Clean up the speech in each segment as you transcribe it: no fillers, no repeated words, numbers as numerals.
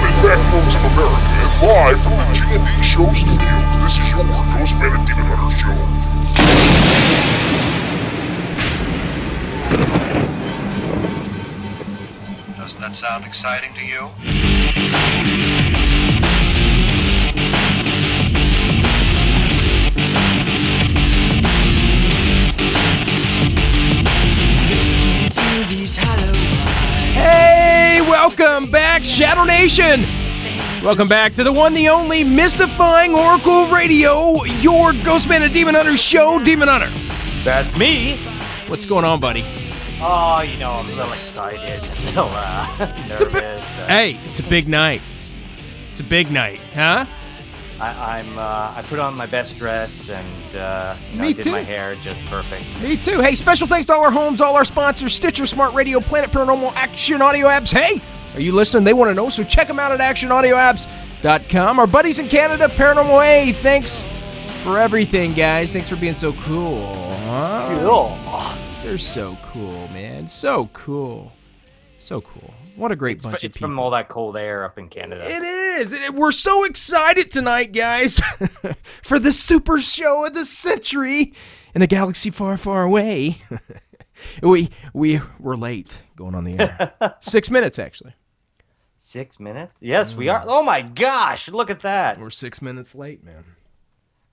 Welcome back, folks. I'm America, and live from the G&D Show studio, this is your Ghost Man and Demon Hunter show. Doesn't that sound exciting to you? Hey, welcome back, Shadow Nation! Welcome back to the one, the only, Mystifying Oracle Radio, your Ghost Man and Demon Hunter show, Demon Hunter. That's me. What's going on, buddy? Oh, you know, I'm real excited. Nervous. Hey, it's a big night. It's a big night, huh? I put on my best dress and did my hair just perfect. Me too. Hey, special thanks to all our homes, all our sponsors, Stitcher, Smart Radio, Planet Paranormal, Action Audio Apps. Hey, are you listening? They want to know, so check them out at actionaudioapps.com. Our buddies in Canada, Paranormal A, thanks for everything, guys. Thanks for being so cool. Huh? Cool. They're so cool, man. So cool. So cool. What a great bunch of people. It's from all that cold air up in Canada. It is. We're so excited tonight, guys, for the super show of the century in a galaxy far, far away. We're late going on the air. 6 minutes, actually. 6 minutes? Yes, we are. Oh, my gosh. Look at that. We're 6 minutes late, man.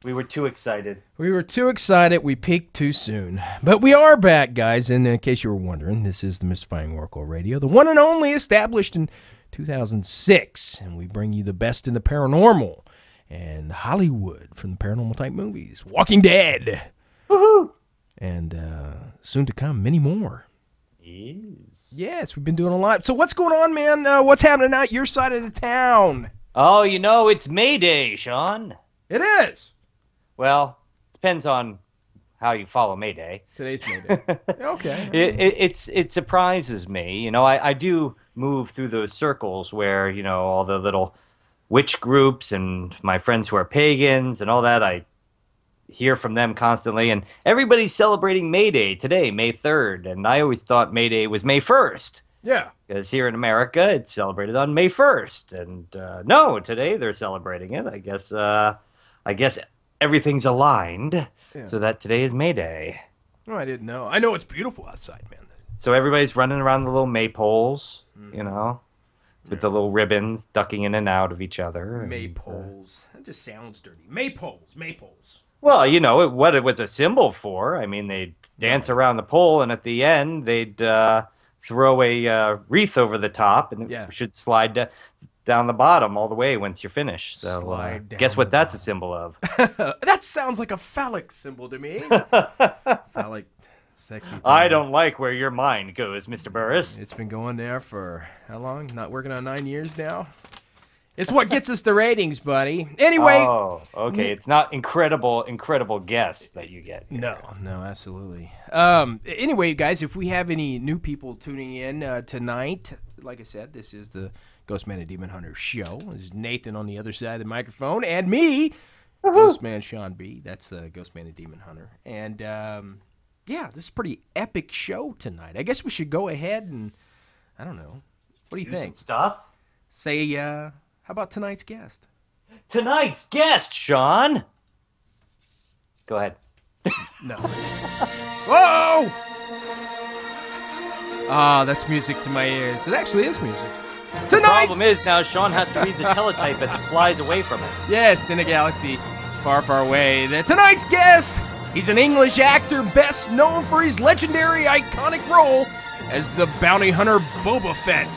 We were too excited. We peaked too soon. But we are back, guys. And in case you were wondering, this is the Mystifying Oracle Radio, the one and only, established in 2006. And we bring you the best in the paranormal and Hollywood, from the paranormal-type movies. Walking Dead. Woohoo! And soon to come, many more. Yes. Yes, we've been doing a lot. So what's going on, man? What's happening out your side of the town? Oh, you know, it's May Day, Sean. It is. Well, depends on how you follow May Day. Today's May Day. Okay. It surprises me. You know, I do move through those circles where, you know, all the little witch groups and my friends who are pagans and all that, I hear from them constantly. And everybody's celebrating May Day today, May 3rd. And I always thought May Day was May 1st. Yeah. Because here in America, it's celebrated on May 1st. And no, today they're celebrating it. I guess everything's aligned, yeah. So that today is May Day. No, I didn't know. I know it's beautiful outside, man. So everybody's running around the little maypoles, you know, with the little ribbons ducking in and out of each other. Maypoles. That just sounds dirty. Maypoles. Well, you know, what it was a symbol for. I mean, they'd dance around the pole, and at the end, they'd throw a wreath over the top, and it should slide down the bottom all the way once you're finished. So guess what that's a symbol of. That sounds like a phallic symbol to me. Phallic, sexy thing. I don't like where your mind goes, Mr. Burris. It's been going there for how long? Not working on 9 years now? It's what gets us the ratings, buddy. Anyway. Oh, okay. It's not incredible guess that you get here. No, absolutely. Anyway, guys, if we have any new people tuning in tonight, like I said, this is the Ghost Man and Demon Hunter show. There's Nathan on the other side of the microphone, and me, Ghost Man Sean B. That's Ghost Man and Demon Hunter. And this is a pretty epic show tonight. I guess we should go ahead and, I don't know, what do you think? Stuff. Say, how about tonight's guest? Tonight's guest, Sean. Go ahead. No. Whoa! Ah, that's music to my ears. It actually is music. The problem is now Sean has to read the teletype as it flies away from him. Yes, in a galaxy far, far away. Tonight's guest, he's an English actor best known for his legendary, iconic role as the bounty hunter Boba Fett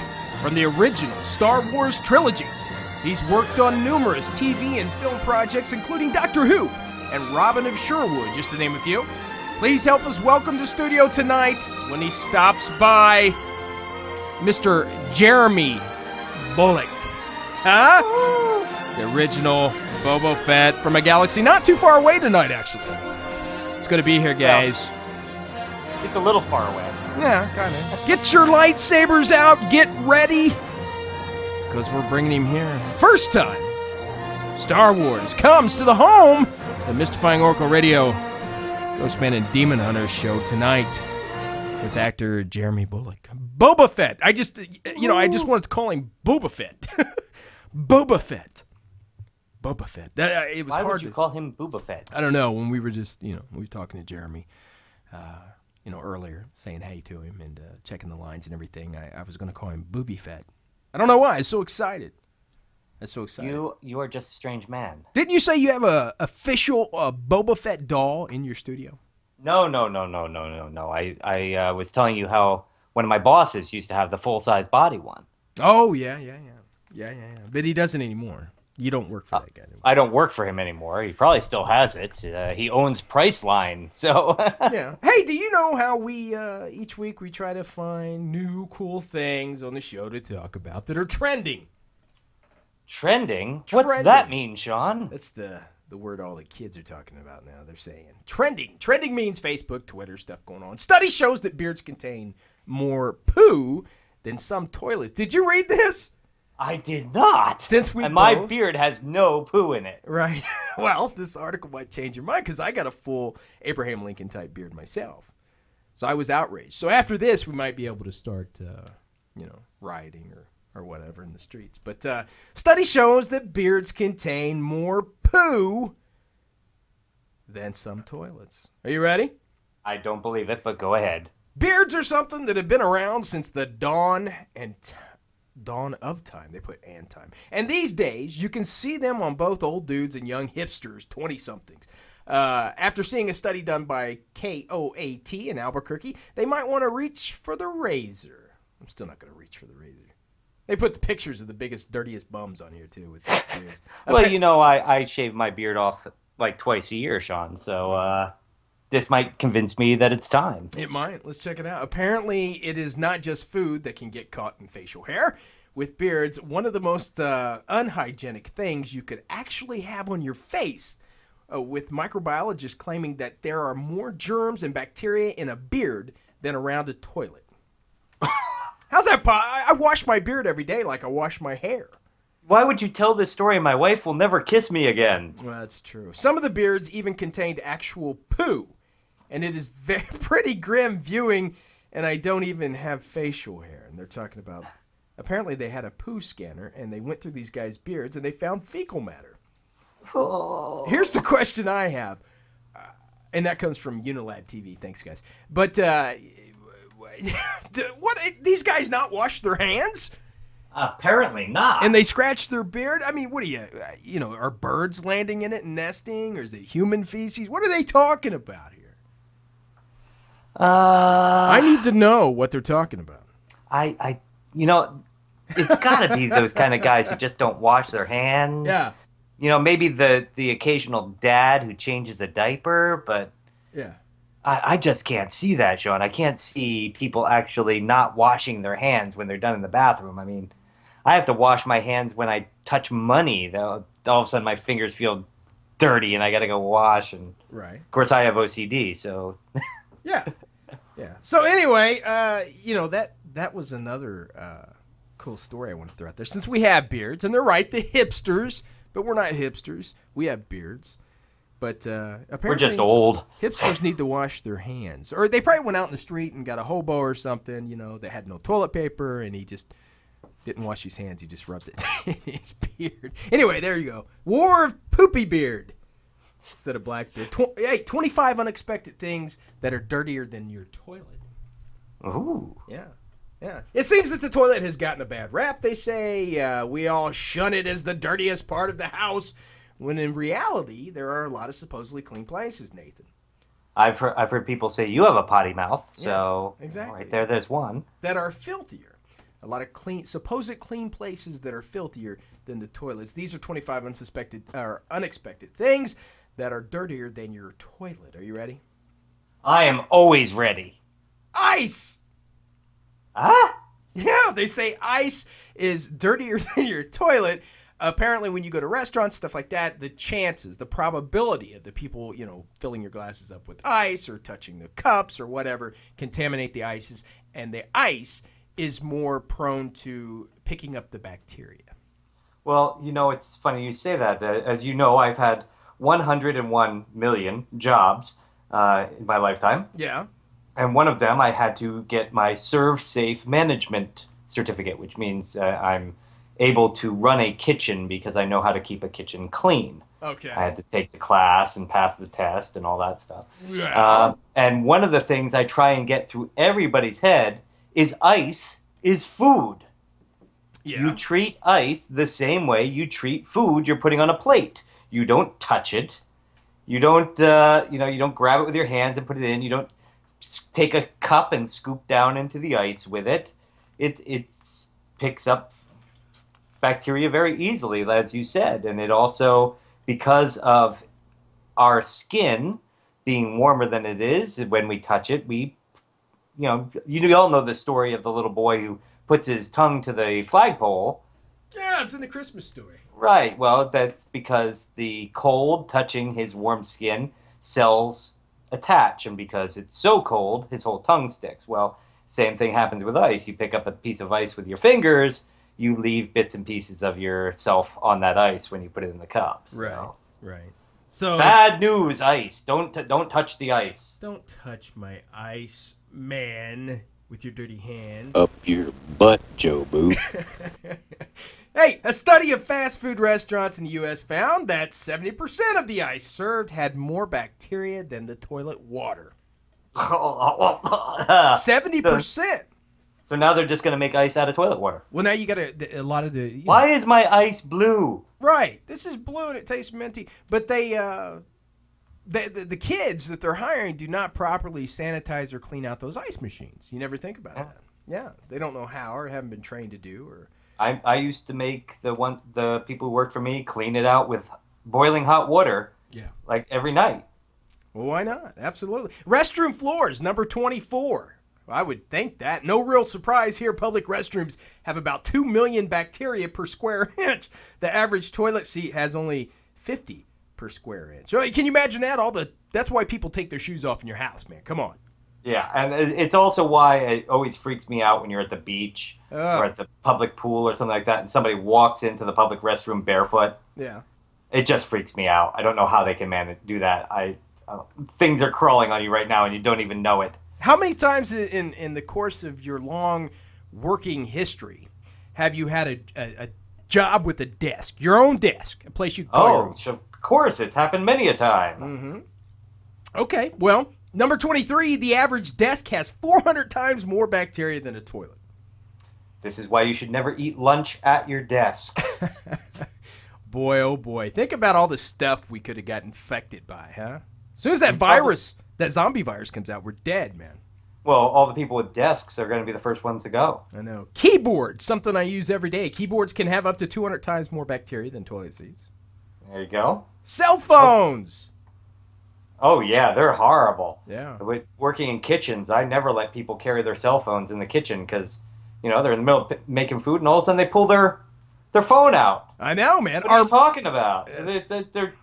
from the original Star Wars trilogy. He's worked on numerous TV and film projects, including Doctor Who and Robin of Sherwood, just to name a few. Please help us welcome to studio tonight, when he stops by, Mr. Jeremy Bulloch. Huh? Woo. The original Boba Fett from a galaxy not too far away tonight, actually. It's going to be here, guys. Well, it's a little far away. Yeah, kind of. Get your lightsabers out. Get ready. Because we're bringing him here. First time Star Wars comes to the home of Mystifying Oracle Radio, Ghost Man and Demon Hunter show tonight, with actor Jeremy Bulloch. Boba Fett. I just wanted to call him Boba Fett. Boba Fett. Boba Fett. Why would you call him Boba Fett? I don't know. When we were just, we were talking to Jeremy, earlier, saying hey to him and checking the lines and everything, I was going to call him Booby Fett. I don't know why. I'm so excited. You are just a strange man. Didn't you say you have a official Boba Fett doll in your studio? No. I was telling you how one of my bosses used to have the full-size body one. Oh, yeah. But he doesn't anymore. You don't work for that guy anymore. I don't work for him anymore. He probably still has it. He owns Priceline, so... yeah. Hey, do you know how we, each week, we try to find new cool things on the show to talk about that are trending? Trending? What's that mean, Sean? That's the word all the kids are talking about now. They're saying trending. Trending means Facebook, Twitter, stuff going on. Study shows that beards contain more poo than some toilets. Did you read this? I did not. My beard has no poo in it. Right. Well, this article might change your mind because I got a full Abraham Lincoln type beard myself. So I was outraged. So after this, we might be able to start, rioting or whatever in the streets. But study shows that beards contain more poo than some toilets. Are you ready? I don't believe it, but go ahead. Beards are something that have been around since the dawn of time. They put and time. And these days, you can see them on both old dudes and young hipsters, 20-somethings. After seeing a study done by KOAT in Albuquerque, they might want to reach for the razor. I'm still not going to reach for the razor. They put the pictures of the biggest, dirtiest bums on here, too. With okay. Well, I shave my beard off like twice a year, Sean, so... This might convince me that it's time. It might. Let's check it out. Apparently, it is not just food that can get caught in facial hair. With beards, one of the most unhygienic things you could actually have on your face, with microbiologists claiming that there are more germs and bacteria in a beard than around a toilet. How's that? I wash my beard every day like I wash my hair. Why would you tell this story? My wife will never kiss me again. Well, that's true. Some of the beards even contained actual poo. And it is pretty grim viewing, and I don't even have facial hair. And they're talking about, apparently they had a poo scanner, and they went through these guys' beards, and they found fecal matter. Oh. Here's the question I have, and that comes from Unilad TV. Thanks, guys. But what? These guys not wash their hands? Apparently not. And they scratch their beard? I mean, what are are birds landing in it and nesting? Or is it human feces? What are they talking about here? I need to know what they're talking about. It's got to be those kind of guys who just don't wash their hands. Yeah. Maybe the occasional dad who changes a diaper, but yeah, I just can't see that, Sean. I can't see people actually not washing their hands when they're done in the bathroom. I mean, I have to wash my hands when I touch money. Though all of a sudden my fingers feel dirty and I got to go wash. And right. Of course, I have OCD, so... Yeah. Yeah. So anyway, that was another cool story I wanted to throw out there. Since we have beards, and they're right, the hipsters, but we're not hipsters. We have beards. But apparently we're just old. Hipsters need to wash their hands. Or they probably went out in the street and got a hobo or something, that had no toilet paper, and he just didn't wash his hands. He just rubbed it in his beard. Anyway, there you go. War of Poopy Beard. Instead of black beard. 25 unexpected things that are dirtier than your toilet. Ooh. Yeah. Yeah. It seems that the toilet has gotten a bad rap, they say. We all shun it as the dirtiest part of the house, when in reality, there are a lot of supposedly clean places, Nathan. I've heard people say you have a potty mouth, so yeah, exactly. Right there's one. That are filthier. A lot of supposed clean places that are filthier than the toilets. These are 25 unexpected things that are dirtier than your toilet. Are you ready? I am always ready. Ice! Huh? Yeah, they say ice is dirtier than your toilet. Apparently, when you go to restaurants, stuff like that, the probability of the people, filling your glasses up with ice or touching the cups or whatever, contaminate the ices, and the ice is more prone to picking up the bacteria. Well, it's funny you say that. As you know, I've had 101 million jobs in my lifetime. Yeah. And one of them, I had to get my Serve Safe Management certificate, which means I'm able to run a kitchen because I know how to keep a kitchen clean. Okay. I had to take the class and pass the test and all that stuff. Yeah. And one of the things I try and get through everybody's head is ice is food. Yeah. You treat ice the same way you treat food you're putting on a plate. You don't touch it. You don't, you don't grab it with your hands and put it in. You don't take a cup and scoop down into the ice with it. It picks up bacteria very easily, as you said. And it also, because of our skin being warmer than it is, when we touch it, you all know the story of the little boy who puts his tongue to the flagpole. Yeah, it's in the Christmas story. Right. Well, that's because the cold touching his warm skin, cells attach, and because it's so cold, his whole tongue sticks. Well, same thing happens with ice. You pick up a piece of ice with your fingers, you leave bits and pieces of yourself on that ice when you put it in the cups. Right. So. Right. So bad news, ice. Don't touch the ice. Don't touch my ice, man. With your dirty hands. Up your butt, Joe Boo. Hey, a study of fast food restaurants in the U.S. found that 70% of the ice served had more bacteria than the toilet water. 70%. So now they're just going to make ice out of toilet water. Well, now you got a lot of the... Why is my ice blue? Right. This is blue and it tastes minty. But they... The kids that they're hiring do not properly sanitize or clean out those ice machines. You never think about that. Yeah, they don't know how or haven't been trained to do. Or I used to make the people who worked for me clean it out with boiling hot water. Yeah, like every night. Well, why not? Absolutely. Restroom floors, number 24. I would think that. No real surprise here. Public restrooms have about 2 million bacteria per square inch. The average toilet seat has only 50. Per square inch. Can you imagine that? That's why people take their shoes off in your house, man. Come on. Yeah, and it's also why it always freaks me out when you're at the beach or at the public pool or something like that, and somebody walks into the public restroom barefoot. Yeah, it just freaks me out. I don't know how they can do that. Things are crawling on you right now, and you don't even know it. How many times in the course of your long working history have you had a job with a desk, your own desk, a place you could go? Oh, of course, it's happened many a time. Mm-hmm. Okay, well, number 23, the average desk has 400 times more bacteria than a toilet. This is why you should never eat lunch at your desk. Boy, oh boy. Think about all the stuff we could have got infected by, huh? As soon as that zombie virus comes out, we're dead, man. Well, all the people with desks are going to be the first ones to go. I know. Keyboards, something I use every day. Keyboards can have up to 200 times more bacteria than toilet seats. There you go. Cell phones. Oh yeah, they're horrible. Yeah. Working in kitchens, I never let people carry their cell phones in the kitchen because, they're in the middle of making food and all of a sudden they pull their phone out. I know, man. What are you talking about? They're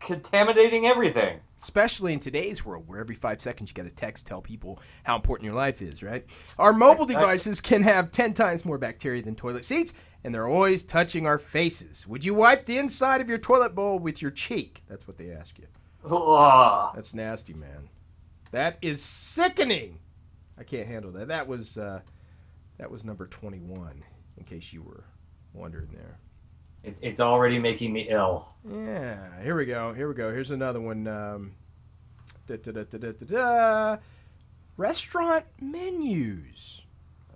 contaminating everything. Especially in today's world where every 5 seconds you get a text tell people how important your life is, right? Our mobile devices can have 10 times more bacteria than toilet seats, and they're always touching our faces. Would you wipe the inside of your toilet bowl with your cheek? That's what they ask you. Ugh. That's nasty, man. That is sickening. I can't handle that. That was number 21, in case you were wondering there. It's already making me ill. Yeah, here we go. Here's another one. Restaurant menus.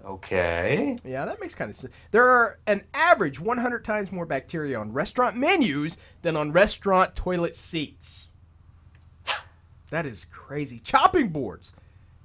Okay. Yeah, that makes kind of sense. There are an average 100 times more bacteria on restaurant menus than on restaurant toilet seats. That is crazy. Chopping boards.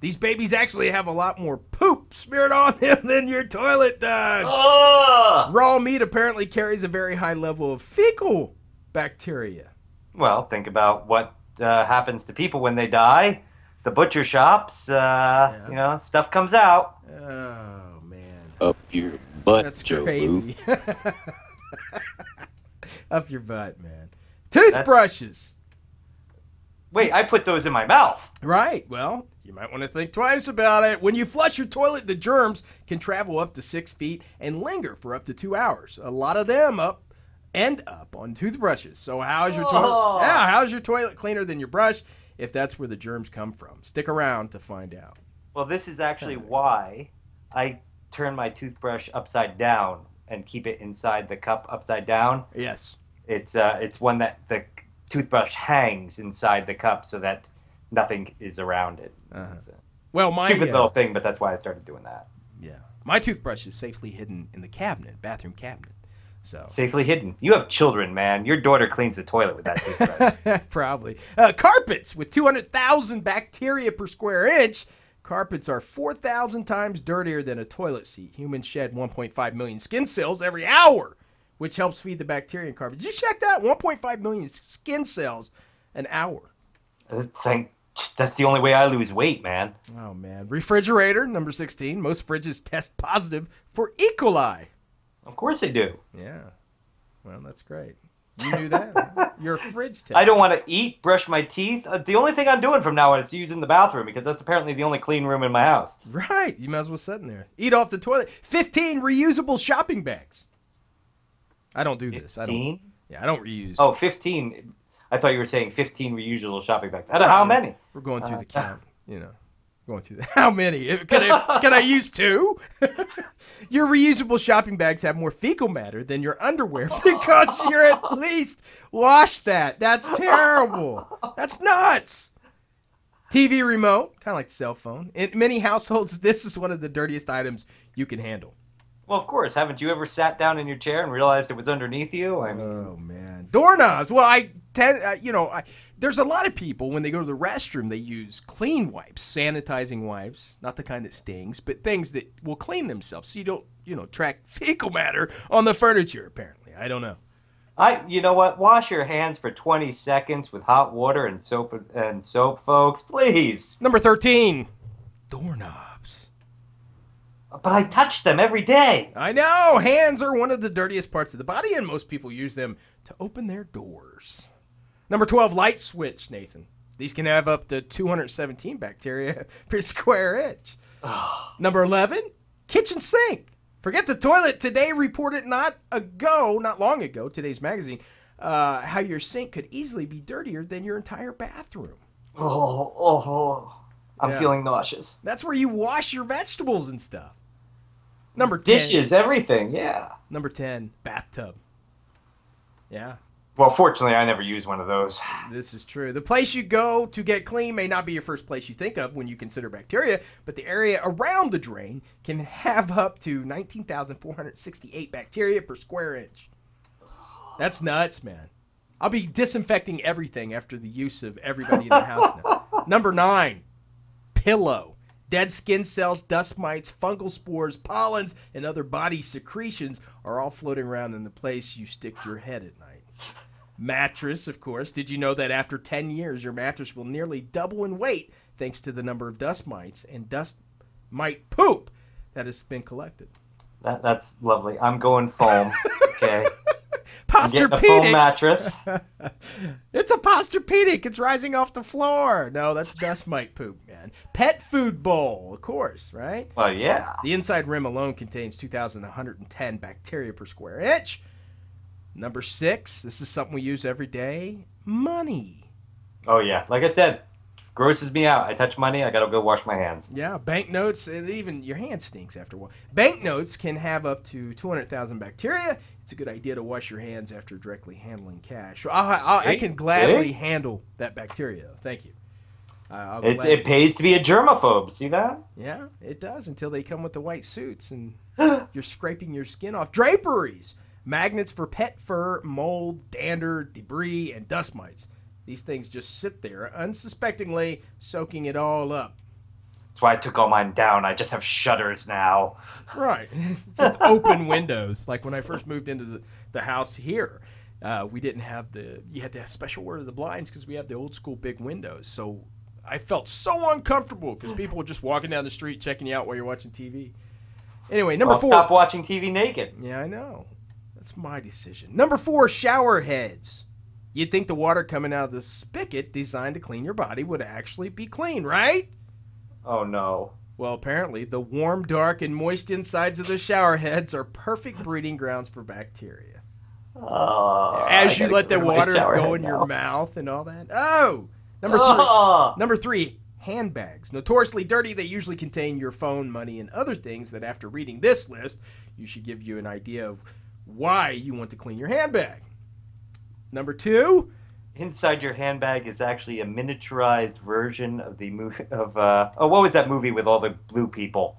These babies actually have a lot more poop smeared on them than your toilet does. Ugh! Raw meat apparently carries a very high level of fecal bacteria. Well, think about what happens to people when they die. The butcher shops, yeah. Stuff comes out. Oh, man. Up your butt, that's Joe crazy. Up your butt, man. Toothbrushes. Wait, I put those in my mouth. Right. Well, you might want to think twice about it. When you flush your toilet, the germs can travel up to 6 feet and linger for up to 2 hours. A lot of them end up on toothbrushes. So how's your toilet cleaner than your brush if that's where the germs come from? Stick around to find out. Well, this is actually why I turn my toothbrush upside down and keep it inside the cup upside down. Yes. It's one that the toothbrush hangs inside the cup so that nothing is around it. Uh-huh. It's a stupid little thing, but that's why I started doing that. Yeah. My toothbrush is safely hidden in the cabinet, bathroom cabinet. So. Safely hidden. You have children, man. Your daughter cleans the toilet with that toothbrush. Probably. Carpets with 200,000 bacteria per square inch. Carpets are 4,000 times dirtier than a toilet seat. Humans shed 1.5 million skin cells every hour, which helps feed the bacteria in carpets. Did you check that? 1.5 million skin cells an hour. That's the only way I lose weight, man. Oh, man. Refrigerator, number 16. Most fridges test positive for E. coli. Of course they do. Yeah. Well, that's great. You knew that. Your fridge test. I don't want to eat, brush my teeth. The only thing I'm doing from now on is using the bathroom because that's apparently the only clean room in my house. Right. You might as well sit in there. Eat off the toilet. 15 reusable shopping bags. I don't do this. 15? Yeah, I don't reuse. Oh, 15. I thought you were saying 15 reusable shopping bags. I don't know how many. We're going through the count, you know. Going through that. How many? Can I use two? Your reusable shopping bags have more fecal matter than your underwear because you're at least wash that. That's terrible. That's nuts. TV remote, kind of like cell phone. In many households, this is one of the dirtiest items you can handle. Well, of course. Haven't you ever sat down in your chair and realized it was underneath you? I mean, oh man, doorknobs. Well, there's a lot of people when they go to the restroom, they use clean wipes, sanitizing wipes, not the kind that stings, but things that will clean themselves. So you don't, track fecal matter on the furniture. Apparently, I don't know. You know what? Wash your hands for 20 seconds with hot water and soap, folks, please. Number 13, doorknob. But I touch them every day. I know. Hands are one of the dirtiest parts of the body, and most people use them to open their doors. Number 12, light switch, Nathan. These can have up to 217 bacteria per square inch. Number 11, kitchen sink. Forget the toilet. Today reported not long ago, today's magazine, how your sink could easily be dirtier than your entire bathroom. I'm feeling nauseous. That's where you wash your vegetables and stuff. Number 10. Dishes, everything, yeah. Number 10, bathtub. Yeah. Well, fortunately, I never use one of those. This is true. The place you go to get clean may not be your first place you think of when you consider bacteria, but the area around the drain can have up to 19,468 bacteria per square inch. That's nuts, man. I'll be disinfecting everything after the use of everybody in the house now. Number 9. Pillow. Dead skin cells, dust mites, fungal spores, pollens, and other body secretions are all floating around in the place you stick your head at night. Mattress, of course. Did you know that after 10 years, your mattress will nearly double in weight thanks to the number of dust mites and dust mite poop that has been collected? That's lovely. I'm going foam. Okay. Posturpedic. I'm getting a foam mattress. It's a posturpedic. It's rising off the floor. No, that's dust mite poop, man. Pet food bowl, of course, right? Oh, yeah. The inside rim alone contains 2,110 bacteria per square inch. Number 6, this is something we use every day, money. Oh, yeah. Like I said, grosses me out. I touch money, I got to go wash my hands. Yeah, banknotes, and even your hand stinks after a while. Banknotes can have up to 200,000 bacteria. It's a good idea to wash your hands after directly handling cash. I can gladly handle that bacteria. Thank you. It pays to be a germaphobe. See that? Yeah, it does until they come with the white suits and you're scraping your skin off. Draperies, magnets for pet fur, mold, dander, debris, and dust mites. These things just sit there unsuspectingly, soaking it all up. That's why I took all mine down. I just have shutters now. Right. It's just open windows. Like when I first moved into the house here, we didn't have you had to have special order the blinds because we have the old school big windows. So I felt so uncomfortable because people were just walking down the street checking you out while you're watching TV. Anyway, number 4. Stop watching TV naked. Yeah, I know. That's my decision. Number 4, shower heads. You'd think the water coming out of the spigot designed to clean your body would actually be clean, right? Oh, no. Well, apparently, the warm, dark, and moist insides of the shower heads are perfect breeding grounds for bacteria. Oh. As you let the water go in your mouth and all that. Oh! Number 3. handbags. Notoriously dirty, they usually contain your phone, money, and other things that after reading this list, you should give you an idea of why you want to clean your handbag. Number two. Inside your handbag is actually a miniaturized version of the movie of, what was that movie with all the blue people?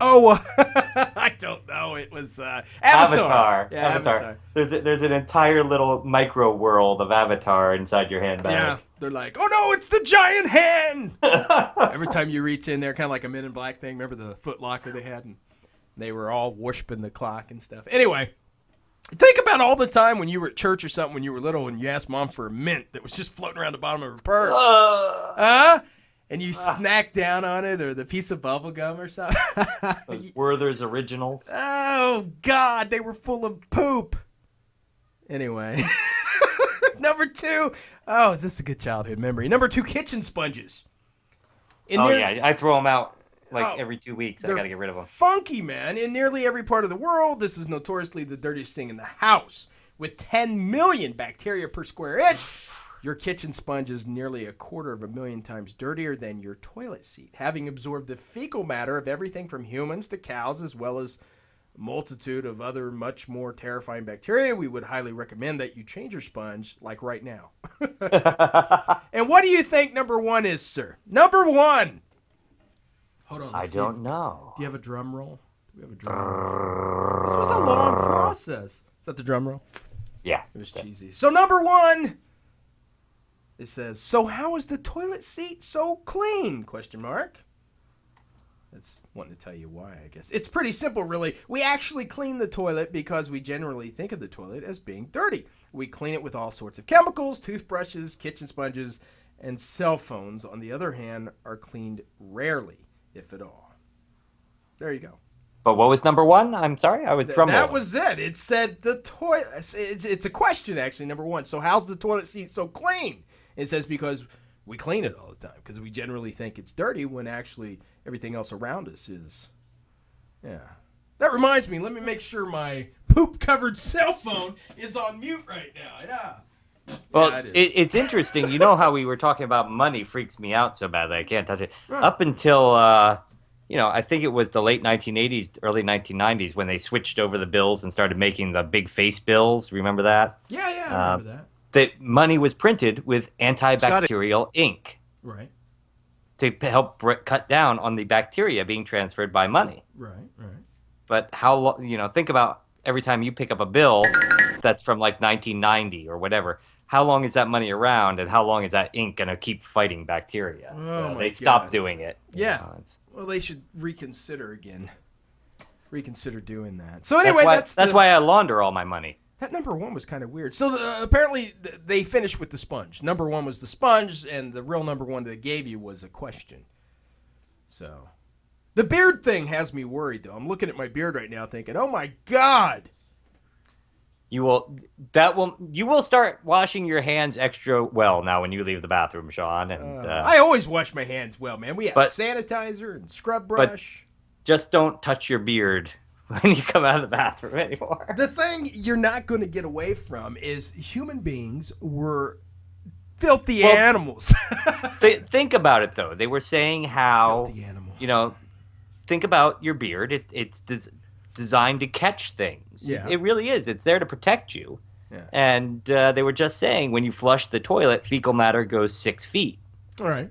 Oh, I don't know. It was Avatar. Avatar. Yeah, Avatar. There's an entire little micro world of Avatar inside your handbag. Yeah, they're like, oh no, it's the giant hand. Every time you reach in there, kind of like a Men in Black thing. Remember the Foot Locker they had? And they were all worshiping the clock and stuff. Anyway, think about all the time when you were at church or something when you were little and you asked mom for a mint that was just floating around the bottom of her purse. And you snack down on it, or the piece of bubble gum or something. Those Werther's Originals. Oh, God, they were full of poop. Anyway. Number two. Oh, is this a good childhood memory? Number two, kitchen sponges. Yeah, I throw them out like every 2 weeks. I got to get rid of them. Funky, man. In nearly every part of the world, this is notoriously the dirtiest thing in the house. With 10 million bacteria per square inch. Your kitchen sponge is nearly 250,000 times dirtier than your toilet seat, having absorbed the fecal matter of everything from humans to cows, as well as a multitude of other much more terrifying bacteria. We would highly recommend that you change your sponge, like right now. And what do you think number one is, sir? Number one! Hold on. I don't know. Do you have a drum roll? Do we have a drum roll? This was a long process. Is that the drum roll? Yeah. It was cheesy. So number one... It says, so how is the toilet seat so clean? Question mark. That's wanting to tell you why, I guess. It's pretty simple, really. We actually clean the toilet because we generally think of the toilet as being dirty. We clean it with all sorts of chemicals, toothbrushes, kitchen sponges, and cell phones, on the other hand, are cleaned rarely, if at all. There you go. But what was number one? I'm sorry, I was drumroll. That was it. It said the toilet. It's a question, actually, number one. So how's the toilet seat so clean? It says because we clean it all the time, because we generally think it's dirty when actually everything else around us is. Yeah. That reminds me, let me make sure my poop-covered cell phone is on mute right now. Yeah. Well, yeah, it's interesting. You know how we were talking about money freaks me out so bad that I can't touch it. Right. Up until, I think it was the late 1980s, early 1990s when they switched over the bills and started making the big face bills. Remember that? Yeah, I remember that. That money was printed with antibacterial ink, right? To help cut down on the bacteria being transferred by money, right? But how long? Think about every time you pick up a bill that's from like 1990 or whatever. How long is that money around, and how long is that ink going to keep fighting bacteria? Oh, so they stopped doing it. Yeah. Well, they should reconsider again. Reconsider doing that. So anyway, that's why I launder all my money. That number one was kind of weird. So apparently they finished with the sponge. Number one was the sponge, and the real number one they gave you was a question. So the beard thing has me worried, though. I'm looking at my beard right now thinking, oh, my God. You will start washing your hands extra well now when you leave the bathroom, Sean. And I always wash my hands well, man. We have sanitizer and scrub brush. But just don't touch your beard when you come out of the bathroom anymore. The thing you're not going to get away from is human beings were filthy animals. Think about it, though. They were saying how, think about your beard. It's designed to catch things. Yeah. It really is. It's there to protect you. Yeah. And they were just saying when you flush the toilet, fecal matter goes 6 feet. All right.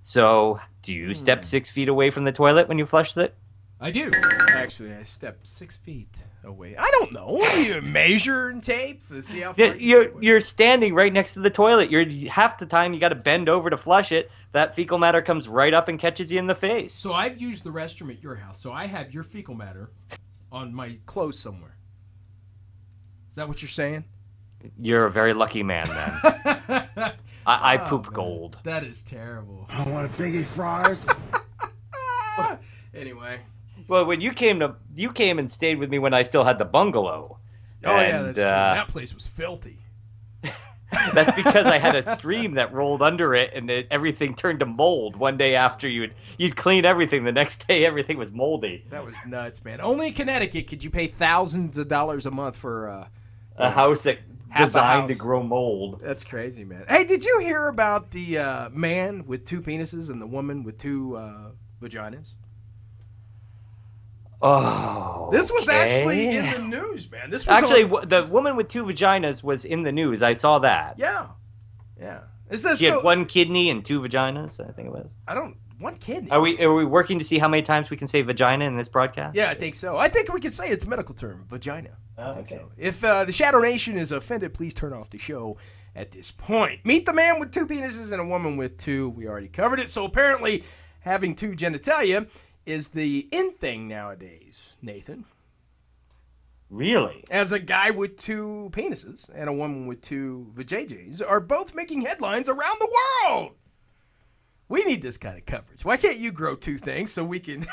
So do you step 6 feet away from the toilet when you flush it? I do. Actually, I stepped 6 feet away. I don't know. What do you measure and tape to see how far you're standing right next to the toilet. You're half the time you got to bend over to flush it. That fecal matter comes right up and catches you in the face. So I've used the restroom at your house. So I have your fecal matter on my clothes somewhere. Is that what you're saying? You're a very lucky man, then. I poop man. Gold. That is terrible. I want a biggie fries. Anyway. Well, when you came and stayed with me when I still had the bungalow. Oh, yeah, that's true. That place was filthy. That's because I had a stream that rolled under it, and everything turned to mold one day after you'd clean everything. The next day, everything was moldy. That was nuts, man. Only in Connecticut could you pay thousands of dollars a month for a house that designed to grow mold. That's crazy, man. Hey, did you hear about the man with two penises and the woman with two vaginas? Oh, this was actually in the news, man. This was actually the woman with two vaginas was in the news. I saw that. Yeah, yeah. Is this she had one kidney and two vaginas? I think it was. One kidney. Are we working to see how many times we can say vagina in this broadcast? Yeah, I think so. I think we can say it's a medical term, vagina. Oh, I think so. If the Shadow Nation is offended, please turn off the show at this point. Meet the man with two penises and a woman with two. We already covered it. So apparently, having two genitalia is the in thing nowadays, Nathan. Really? As a guy with two penises and a woman with two vajayjays are both making headlines around the world. We need this kind of coverage. Why can't you grow two things so we can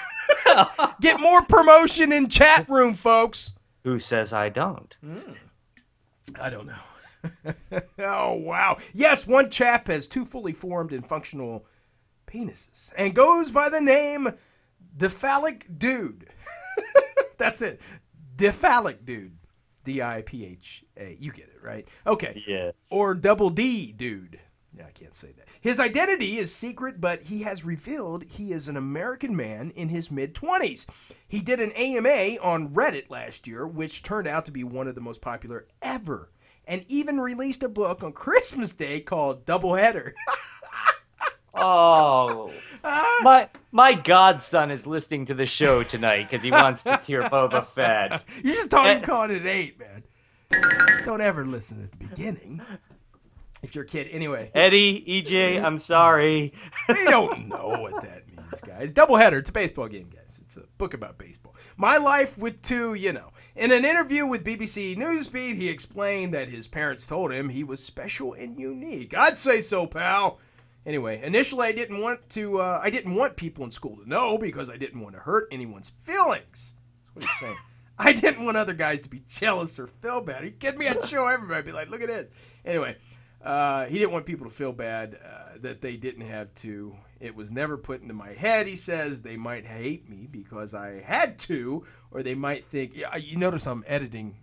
get more promotion in chat room, folks? Who says I don't? I don't know. Oh, wow. Yes, one chap has two fully formed and functional penises and goes by the name Defallic Dude. That's it. Defallic Dude. D-I-P-H-A. You get it, right? Okay. Yes. Or Double D Dude. Yeah, I can't say that. His identity is secret, but he has revealed he is an American man in his mid-20s. He did an AMA on Reddit last year, which turned out to be one of the most popular ever, and even released a book on Christmas Day called Doubleheader. Oh, my godson is listening to the show tonight because he wants to hear Boba Fett. You just caught it at 8, man. Don't ever listen at the beginning. If you're a kid, anyway. Eddie, EJ, I'm sorry. They don't know what that means, guys. Doubleheader. It's a baseball game, guys. It's a book about baseball. My Life with Two, you know. In an interview with BBC Newsbeat, he explained that his parents told him he was special and unique. I'd say so, pal. Anyway, initially I didn't want people in school to know because I didn't want to hurt anyone's feelings. That's what he's saying. I didn't want other guys to be jealous or feel bad. Are you kidding me? I'd show everybody. I'd be like, look at this. Anyway, he didn't want people to feel bad that they didn't have to. It was never put into my head. He says they might hate me because I had to, or they might think. Yeah, you notice I'm editing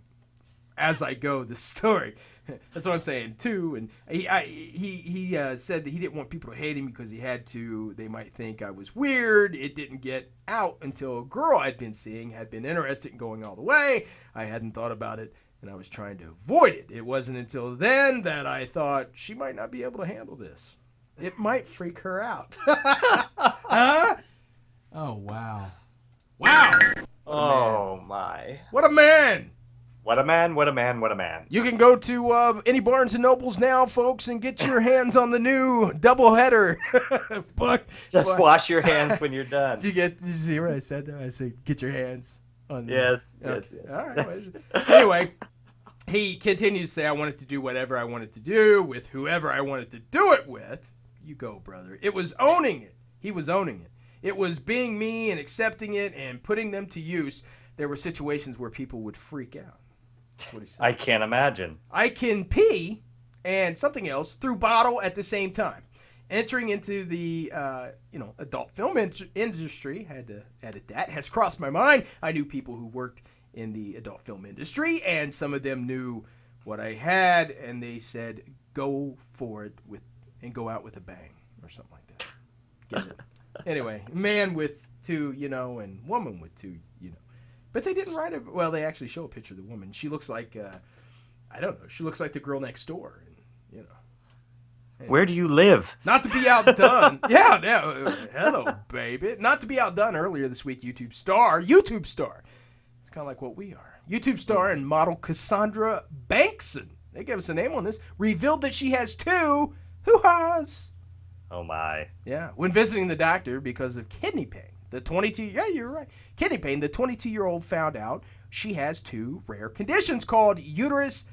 as I go the story. That's what I'm saying, too. And he said that he didn't want people to hate him because he had to. They might think I was weird. It didn't get out until a girl I'd been seeing had been interested in going all the way. I hadn't thought about it, and I was trying to avoid it. It wasn't until then that I thought she might not be able to handle this. It might freak her out. Huh? Oh, wow. Wow. Oh, my. What a man. What a man, what a man, what a man. You can go to any Barnes & Nobles now, folks, and get your hands on the new Doubleheader book. Just wash your hands when you're done. Did you see what I said there? I said, get your hands on the... Yes. All right. Anyway, he continues to say, I wanted to do whatever I wanted to do with whoever I wanted to do it with. You go, brother. It was owning it. He was owning it. It was being me and accepting it and putting them to use. There were situations where people would freak out. I can't imagine. I can pee and something else through bottle at the same time. Entering into the adult film industry, had to edit that, has crossed my mind. I knew people who worked in the adult film industry, and some of them knew what I had, and they said, go for it and go out with a bang or something like that. Get it? Anyway, man with two, and woman with two, But they didn't write it. Well, they actually show a picture of the woman. She looks like, I don't know. She looks like the girl next door. And where do you live? Not to be outdone. Hello, baby. Not to be outdone. Earlier this week, YouTube star. It's kind of like what we are. YouTube star and model Cassandra Bankson. They gave us a name on this. Revealed that she has two hoo-has. Oh my. Yeah. When visiting the doctor because of kidney pain. The 22-year-old found out she has two rare conditions called uterus.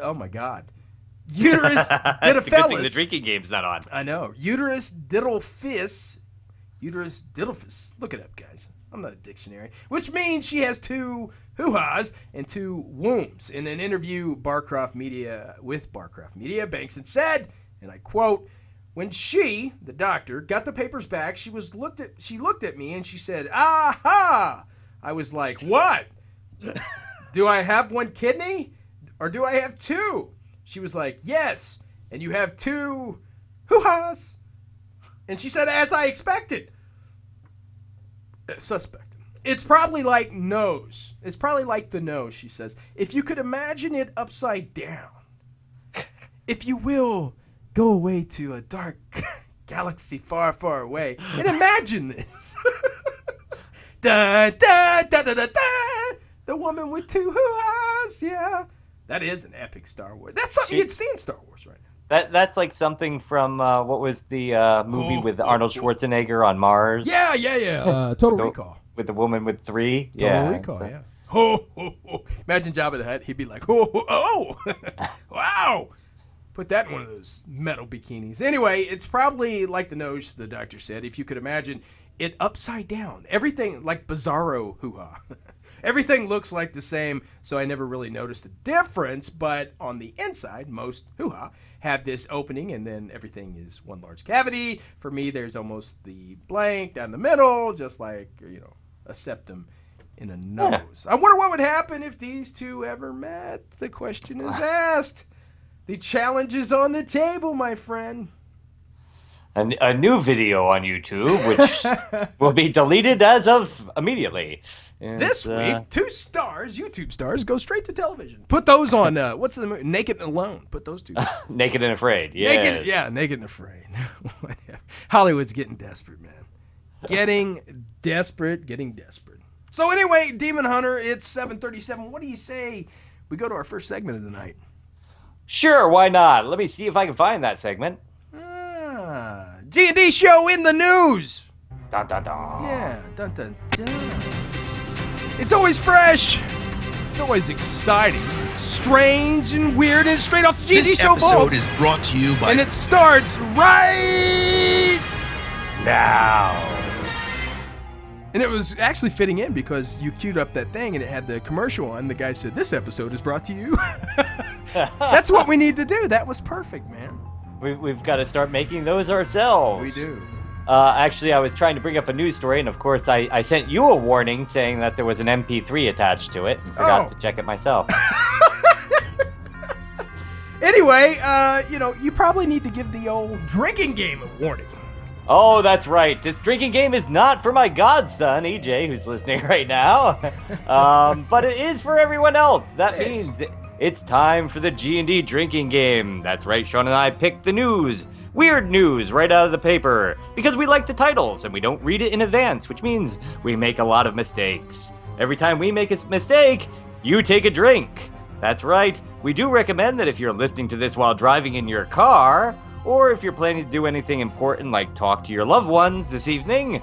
Oh my God, uterus didelphus. It's a good thing the drinking game's not on. I know, uterus didelphus. Look it up, guys. I'm not a dictionary. Which means she has two hoo-has and two wombs. In an interview with Barcroft Media, Bankson said, and I quote. When she, the doctor, got the papers back, she looked at me and she said, "Aha!" I was like, "What? Do I have one kidney? Or do I have two? She was like, yes, and you have two hoo-has. And she said, as I expected. Suspect. It's probably like nose. It's probably like the nose, she says. If you could imagine it upside down. If you will, go away to a dark galaxy far, far away and imagine this. Da, da, da, da, da, da. The woman with two hoo-has, yeah. That is an epic Star Wars. That's something you'd see in Star Wars right now. That's like something from what was the movie with Arnold Schwarzenegger on Mars? Yeah. Total Recall. With the woman with three? Total Recall. Ho, ho, ho. Imagine Jabba the Hutt. He'd be like, ho, ho, oh, wow. Put that in one of those metal bikinis. Anyway, it's probably like the nose, the doctor said, if you could imagine it upside down. Everything, like bizarro hoo-ha. Everything looks like the same, so I never really noticed the difference, but on the inside, most hoo-ha have this opening, and then everything is one large cavity. For me, there's almost the blank down the middle, just like, you know, a septum in a nose. Yeah. I wonder what would happen if these two ever met. The question is asked. The challenge is on the table, my friend. A new video on YouTube, which will be deleted as of immediately. And, this week, two stars, YouTube stars, go straight to television. Put those on, what's the movie? Naked and Alone. Put those two. Naked and Afraid, yeah. Naked and Afraid. Hollywood's getting desperate, man. Getting desperate. So anyway, Demon Hunter, it's 7:37. What do you say we go to our first segment of the night? Sure, why not? Let me see if I can find that segment. G&D Show in the News. Dun, dun, dun. Yeah, dun, dun, dun. It's always fresh. It's always exciting. Strange and weird and straight off the G&D Show vault. This episode is brought to you by... And it starts right... now. And it was actually fitting in because you queued up that thing and it had the commercial on. The guy said, this episode is brought to you. That's what we need to do. That was perfect, man. We've got to start making those ourselves. We do. Actually, I was trying to bring up a news story, and of course, I sent you a warning saying that there was an MP3 attached to it, and forgot to check it myself. Anyway, you know, you probably need to give the old drinking game a warning. Oh, that's right. This drinking game is not for my godson, EJ, who's listening right now, but it is for everyone else. That means... It's time for the G&D drinking game. That's right, Sean and I picked the news, weird news, right out of the paper, because we like the titles and we don't read it in advance, which means we make a lot of mistakes. Every time we make a mistake, you take a drink. That's right, we do recommend that if you're listening to this while driving in your car, or if you're planning to do anything important like talk to your loved ones this evening,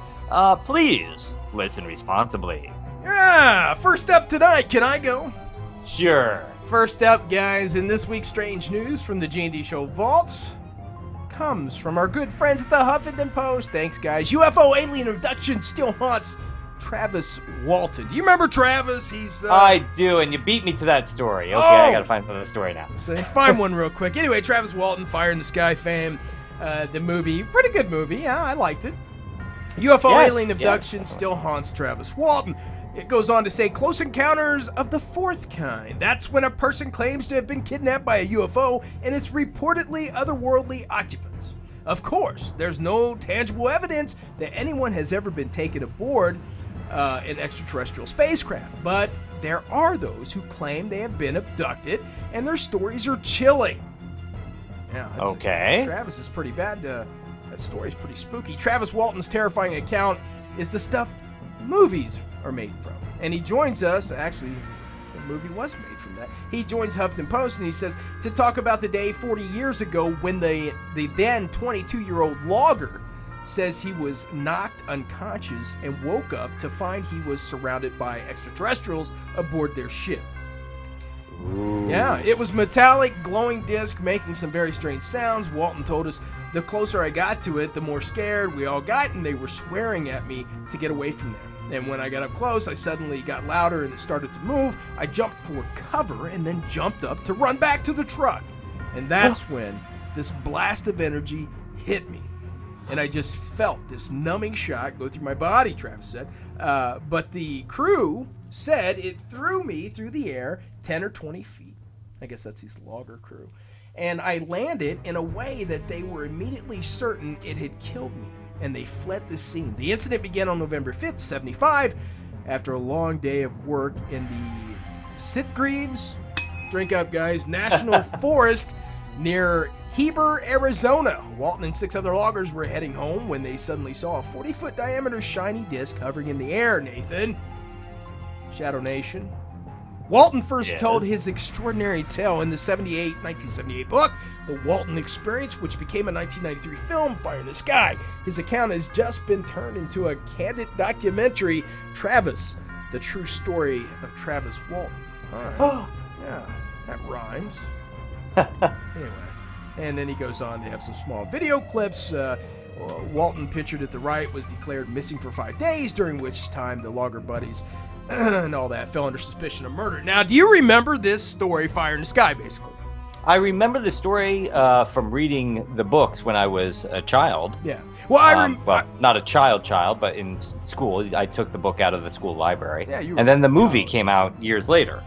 please listen responsibly. Yeah, first up tonight, can I go? Sure. First up, guys, in this week's strange news from the G&D Show vaults comes from our good friends at the Huffington Post. Thanks, guys. UFO alien abduction still haunts Travis Walton. Do you remember Travis? He's I do, and you beat me to that story. Okay, I gotta find another story now. So find one real quick. Anyway, Travis Walton, Fire in the Sky fame. The movie, pretty good movie. Yeah, I liked it. UFO alien abduction still haunts Travis Walton. It goes on to say, close encounters of the fourth kind. That's when a person claims to have been kidnapped by a UFO and its reportedly otherworldly occupants. Of course, there's no tangible evidence that anyone has ever been taken aboard an extraterrestrial spacecraft. But there are those who claim they have been abducted, and their stories are chilling. Now, Travis is pretty bad. That story's pretty spooky. Travis Walton's terrifying account is the stuff movies are made from, and he joins us. Actually, the movie was made from that. He joins Huffington Post, and he says to talk about the day 40 years ago when the then 22-year-old logger says he was knocked unconscious and woke up to find he was surrounded by extraterrestrials aboard their ship. Ooh. Yeah, it was metallic, glowing disc making some very strange sounds. Walton told us, the closer I got to it, the more scared we all got, and they were swearing at me to get away from them. And when I got up close, I suddenly got louder and it started to move. I jumped for cover and then jumped up to run back to the truck. And that's when this blast of energy hit me. And I just felt this numbing shock go through my body, Travis said. But the crew said it threw me through the air 10 or 20 feet. I guess that's his logger crew. And I landed in a way that they were immediately certain it had killed me, and they fled the scene. The incident began on November 5th, 75, after a long day of work in the Sitgreaves, drink up guys, National Forest near Heber, Arizona. Walton and six other loggers were heading home when they suddenly saw a 40-foot diameter shiny disc hovering in the air, Nathan. Shadow Nation. Walton first told his extraordinary tale in the 1978 book, The Walton Experience, which became a 1993 film, Fire in the Sky. His account has just been turned into a candid documentary, Travis, the true story of Travis Walton. All right. Oh, yeah, that rhymes. Anyway, and then he goes on to have some small video clips. Walton, pictured at the right, was declared missing for 5 days, during which time the logger buddies and all that fell under suspicion of murder. Now, do you remember this story, Fire in the Sky, basically? I remember the story from reading the books when I was a child. Yeah. Well, well, not a child, but in school. I took the book out of the school library. Yeah, and then the movie came out years later.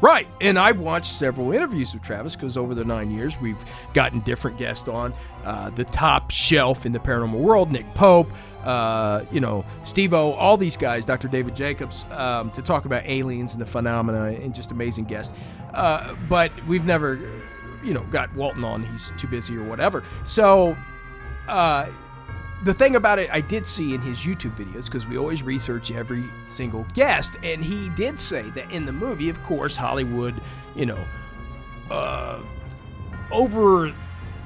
Right, and I watched several interviews with Travis because over the 9 years we've gotten different guests on. The top shelf in the paranormal world, Nick Pope, Steve-O, all these guys, Dr. David Jacobs, to talk about aliens and the phenomena, and just amazing guests. But we've never, got Walton on. He's too busy or whatever. So the thing about it I did see in his YouTube videos, because we always research every single guest, and he did say that in the movie, of course, Hollywood,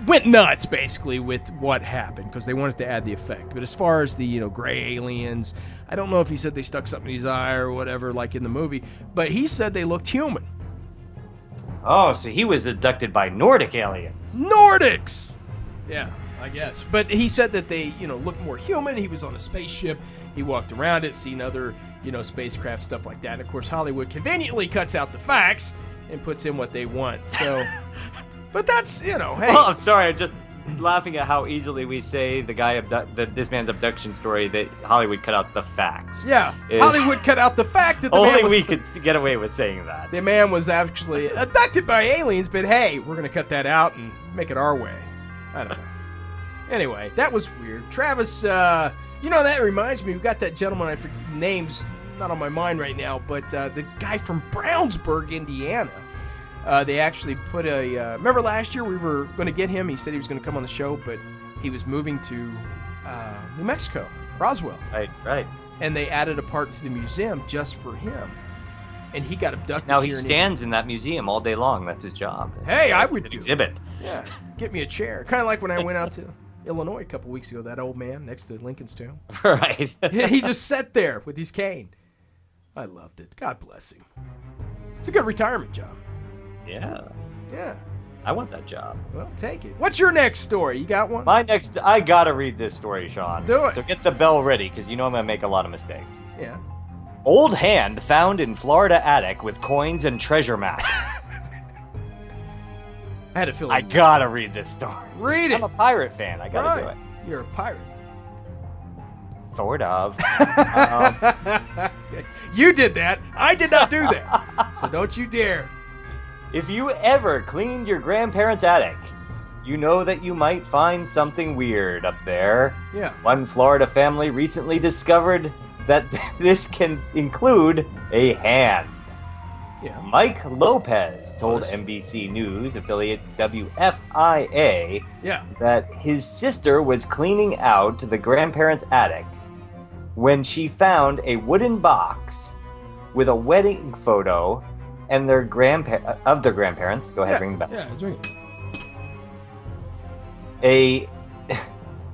went nuts, basically, with what happened, because they wanted to add the effect. But as far as the, gray aliens, I don't know if he said they stuck something in his eye or whatever, like in the movie, but he said they looked human. Oh, so he was abducted by Nordic aliens. Nordics! Yeah. I guess. But he said that they, looked more human. He was on a spaceship. He walked around it, seen other, spacecraft, stuff like that. And of course, Hollywood conveniently cuts out the facts and puts in what they want. So, but that's, hey. Well, I'm sorry. I'm just laughing at how easily we say this man's abduction story, that Hollywood cut out the facts. Yeah. Hollywood cut out the fact that the man was... Only we could get away with saying that. The man was actually abducted by aliens, but hey, we're going to cut that out and make it our way. I don't know. Anyway, that was weird. Travis, that reminds me, we've got that gentleman, name's not on my mind right now, but the guy from Brownsburg, Indiana. They actually put remember last year we were going to get him? He said he was going to come on the show, but he was moving to New Mexico, Roswell. Right. And they added a part to the museum just for him. And he got abducted. Now he stands in that museum all day long. That's his job. Hey, I would do exhibit. Yeah, get me a chair. Kind of like when I went out to Illinois a couple weeks ago, that old man next to Lincoln's tomb. Right. He just sat there with his cane. I loved it. God bless him. It's a good retirement job. Yeah. Yeah. I want that job. Well, take it. What's your next story? You got one? I got to read this story, Sean. Do it. So get the bell ready, because I'm going to make a lot of mistakes. Yeah. Old hand found in Florida attic with coins and treasure map. I had a feeling. I gotta read this story. Read it. I'm a pirate fan. I gotta do it. You're a pirate. Sort of. You did that. I did not do that. So don't you dare. If you ever cleaned your grandparents' attic, you know that you might find something weird up there. Yeah. One Florida family recently discovered that this can include a hand. Yeah. Mike Lopez told NBC News affiliate WFIA that his sister was cleaning out the grandparents' attic when she found a wooden box with a wedding photo and their grandparents. Go ahead, ring the bell. Yeah, drink it.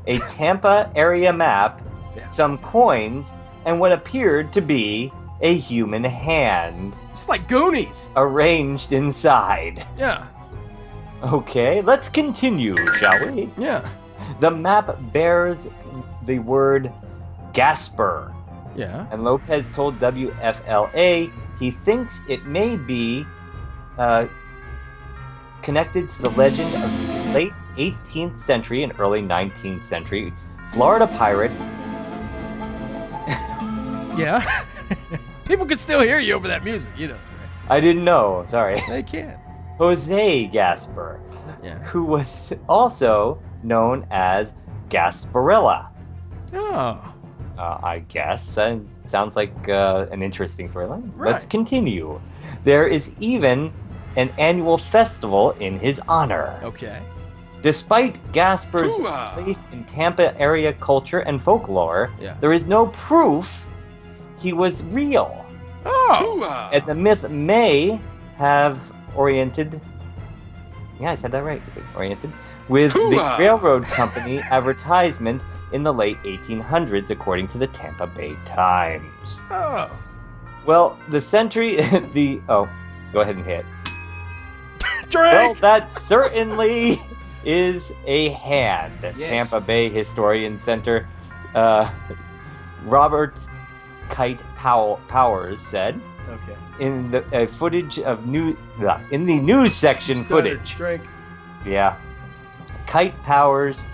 A Tampa area map, some coins, and what appeared to be a human hand. It's like Goonies. Arranged inside. Yeah. Okay, let's continue, shall we? Yeah. The map bears the word Gasper. Yeah. And Lopez told WFLA he thinks it may be connected to the legend of the late 18th century and early 19th century Florida pirate. Yeah. People could still hear you over that music, I didn't know. Sorry. They can. Jose Gaspar, yeah, who was also known as Gasparilla. Oh. I guess. And sounds like an interesting storyline. Right. Let's continue. There is even an annual festival in his honor. Okay. Despite Gaspar's place in Tampa area culture and folklore, there is no proof he was real. Oh. And the myth may have oriented... Yeah, I said that right. Oriented. With the railroad company advertisement in the late 1800s, according to the Tampa Bay Times. Oh. Well, the century... the Oh, go ahead and hit. Drink! Well, that certainly is a hand. Yes. Tampa Bay Historian Center Robert Kite Powers said, okay, in the footage of in the news section footage. Drink. Yeah. Kite Powers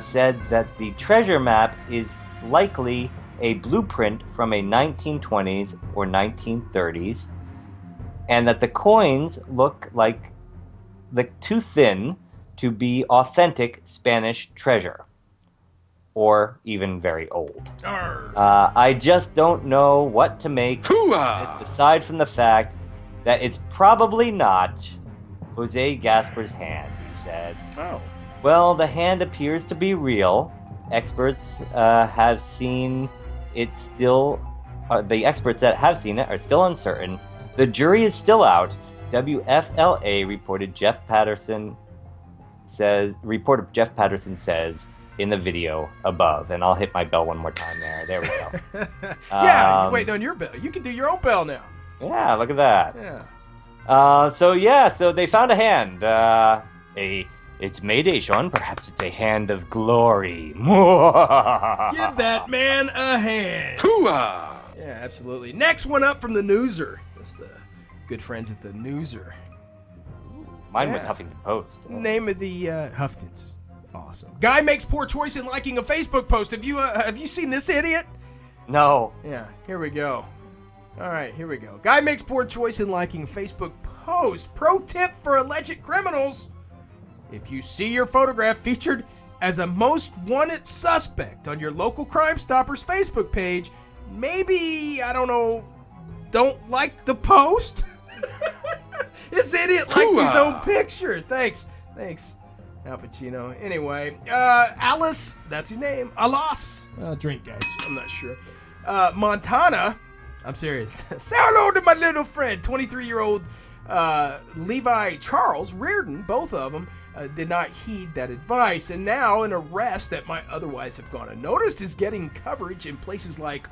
said that the treasure map is likely a blueprint from a 1920s or 1930s, and that the coins look too thin to be authentic Spanish treasure, or even very old. I just don't know what to make of this, aside from the fact that it's probably not Jose Gaspar's hand, he said. Oh. Well, the hand appears to be real. The experts that have seen it are still uncertain. The jury is still out. WFLA reporter Jeff Patterson says in the video above, and I'll hit my bell one more time there. There we go. Yeah, wait on your bell. You can do your own bell now. Yeah, look at that. Yeah. So they found a hand. It's Mayday, Sean. Perhaps it's a hand of glory. Give that man a hand. Hooah! Yeah, absolutely. Next one up from the Newser. That's the good friends at the Newser. Mine was Huffington Post. Name of the Huffingtons. Awesome. Guy makes poor choice in liking a Facebook post. Have you seen this idiot? No. Yeah. Here we go. All right. Here we go. Guy makes poor choice in liking a Facebook post. Pro tip for alleged criminals. If you see your photograph featured as a most wanted suspect on your local Crime Stoppers Facebook page, maybe, I don't know, don't like the post? This idiot liked his own picture. Thanks, Al Pacino. Anyway, Alice, that's his name. Alas. Drink, guys. I'm not sure. Montana, I'm serious. Say hello to my little friend, 23-year-old Levi Charles Reardon, both of them, did not heed that advice, and now an arrest that might otherwise have gone unnoticed is getting coverage in places like,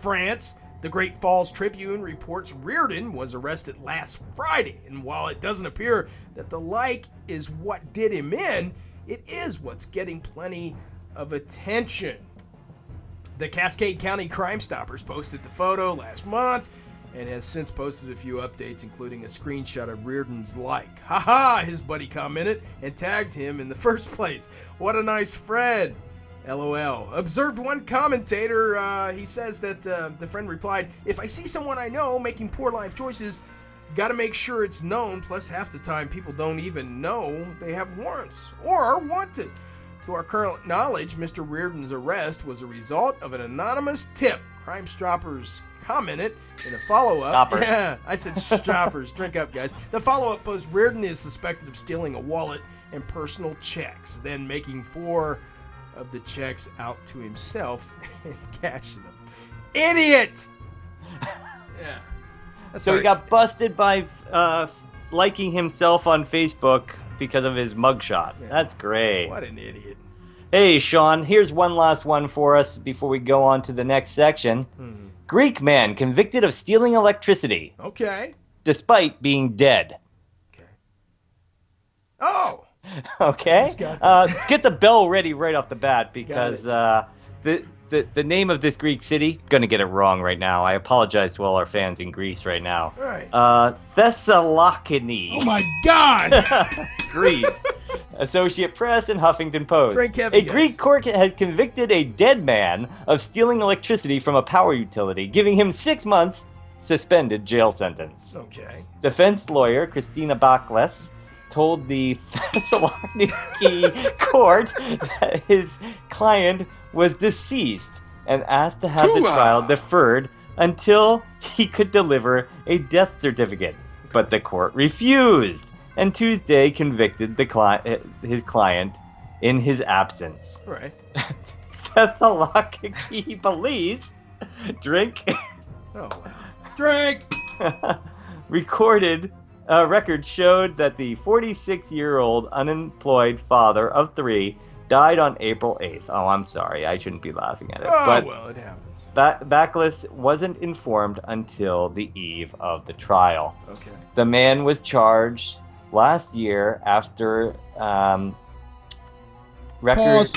France. The Great Falls Tribune reports Reardon was arrested last Friday, and while it doesn't appear that the like is what did him in, it is what's getting plenty of attention. The Cascade County Crime Stoppers posted the photo last month, and has since posted a few updates, including a screenshot of Reardon's like. Haha, his buddy commented and tagged him in the first place. What a nice friend. LOL. Observed one commentator, he says that the friend replied, if I see someone I know making poor life choices, gotta make sure it's known, plus half the time people don't even know they have warrants or are wanted. To our current knowledge, Mr. Reardon's arrest was a result of an anonymous tip. Crime Stoppers commented in a follow-up. Yeah, I said stoppers. Drink up, guys. The follow-up post, Reardon is suspected of stealing a wallet and personal checks, then making 4 of the checks out to himself and cashing them. Idiot! Yeah. So he got busted by liking himself on Facebook because of his mugshot. Yeah. That's great. What an idiot. Hey, Sean, here's one last one for us before we go on to the next section. Mm-hmm. Greek man convicted of stealing electricity. Okay. Despite being dead. Okay. Oh! Okay. Get the bell ready right off the bat, because the name of this Greek city, going to get it wrong right now. I apologize to all our fans in Greece right now. All right. Thessaloniki. Oh, my God! Greece. Associate Press and Huffington Post. A Greek court has convicted a dead man of stealing electricity from a power utility, giving him 6 months suspended jail sentence. Okay. Defense lawyer Christina Baklas told the Thessaloniki court that his client was deceased and asked to have the trial deferred until he could deliver a death certificate. But the court refused, and Tuesday convicted the his client in his absence. Right. Thessaloniki police record showed that the 46-year-old unemployed father of three died on April 8th. Oh, I'm sorry. I shouldn't be laughing at it. Oh, but well, it happens. Baklas wasn't informed until the eve of the trial. Okay. The man was charged last year after records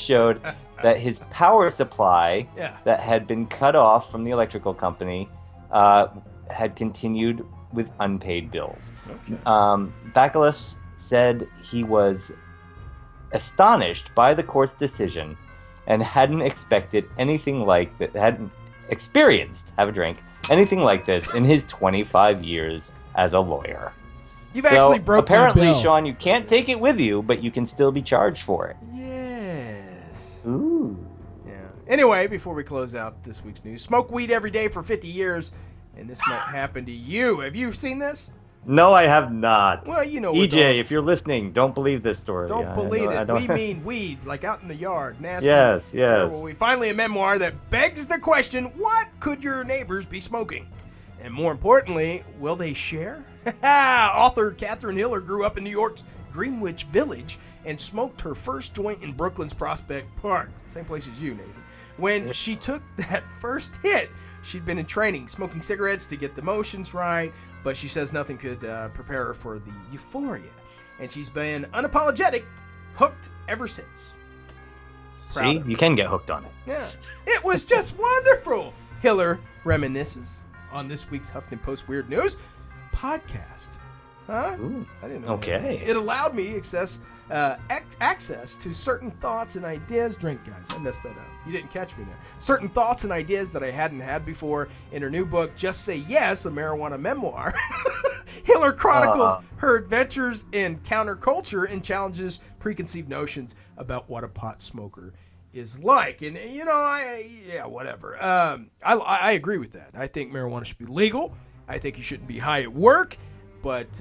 showed that his power supply that had been cut off from the electrical company had continued with unpaid bills. Okay. Baklas said he was astonished by the court's decision and hadn't experienced, anything like this in his 25 years as a lawyer. Actually broken apparently, bill. Sean, you can't take it with you, but you can still be charged for it. Yes. Ooh. Yeah. Anyway, before we close out this week's news, smoke weed every day for 50 years, and this might happen to you. Have you seen this? No, I have not. Well, you know, EJ, if you're listening, don't believe this story. Don't believe it. We mean weeds, like out in the yard. Nasty. Yes, yes. Well, we finally a memoir that begs the question, what could your neighbors be smoking? And more importantly, will they share? Author Catherine Hiller grew up in New York's Greenwich Village and smoked her first joint in Brooklyn's Prospect Park. Same place as you, Nathan. When she took that first hit, she'd been in training, smoking cigarettes to get the motions right, but she says nothing could prepare her for the euphoria. And she's been unapologetic, hooked ever since. See, you can get hooked on it. Yeah. It was just wonderful. Hiller reminisces on this week's Huffington Post Weird News podcast. Huh? Ooh, I didn't know. Okay. It allowed me access to certain thoughts and ideas. Drink, guys. I messed that up. You didn't catch me there. Certain thoughts and ideas that I hadn't had before in her new book, Just Say Yes, a marijuana memoir. Hiller chronicles her adventures in counterculture and challenges preconceived notions about what a pot smoker is like. And, you know, whatever. I agree with that. I think marijuana should be legal. I think you shouldn't be high at work. But,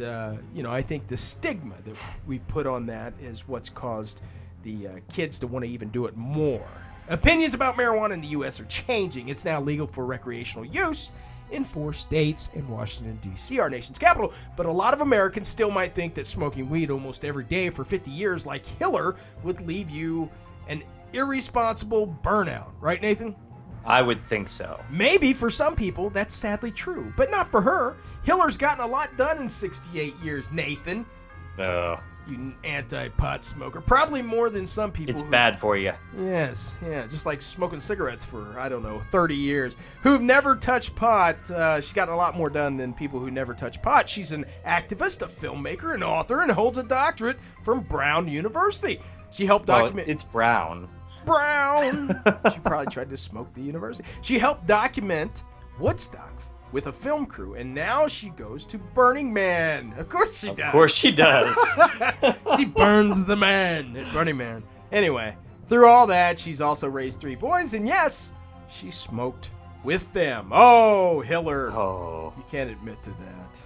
you know, I think the stigma that we put on that is what's caused the kids to want to even do it more. Opinions about marijuana in the U.S. are changing. It's now legal for recreational use in 4 states and Washington, D.C., our nation's capital. But a lot of Americans still might think that smoking weed almost every day for 50 years, like Hiller, would leave you an irresponsible burnout. Right, Nathan? I would think so. Maybe for some people, that's sadly true, but not for her. Hiller's gotten a lot done in 68 years, Nathan. Oh. You anti-pot smoker. Probably more than some people. It's bad for you. Yes, yeah, just like smoking cigarettes for, 30 years. Who've never touched pot. She's gotten a lot more done than people who never touch pot. She's an activist, a filmmaker, an author, and holds a doctorate from Brown University. She helped document... Well, it's Brown. Brown. She probably tried to smoke the university. She helped document Woodstock with a film crew, and now she goes to Burning Man. Of course she does. Of course she does. She burns the man at Burning Man. Anyway, through all that, she's also raised 3 boys, and yes, she smoked with them. Oh, Hiller. Oh. You can't admit to that.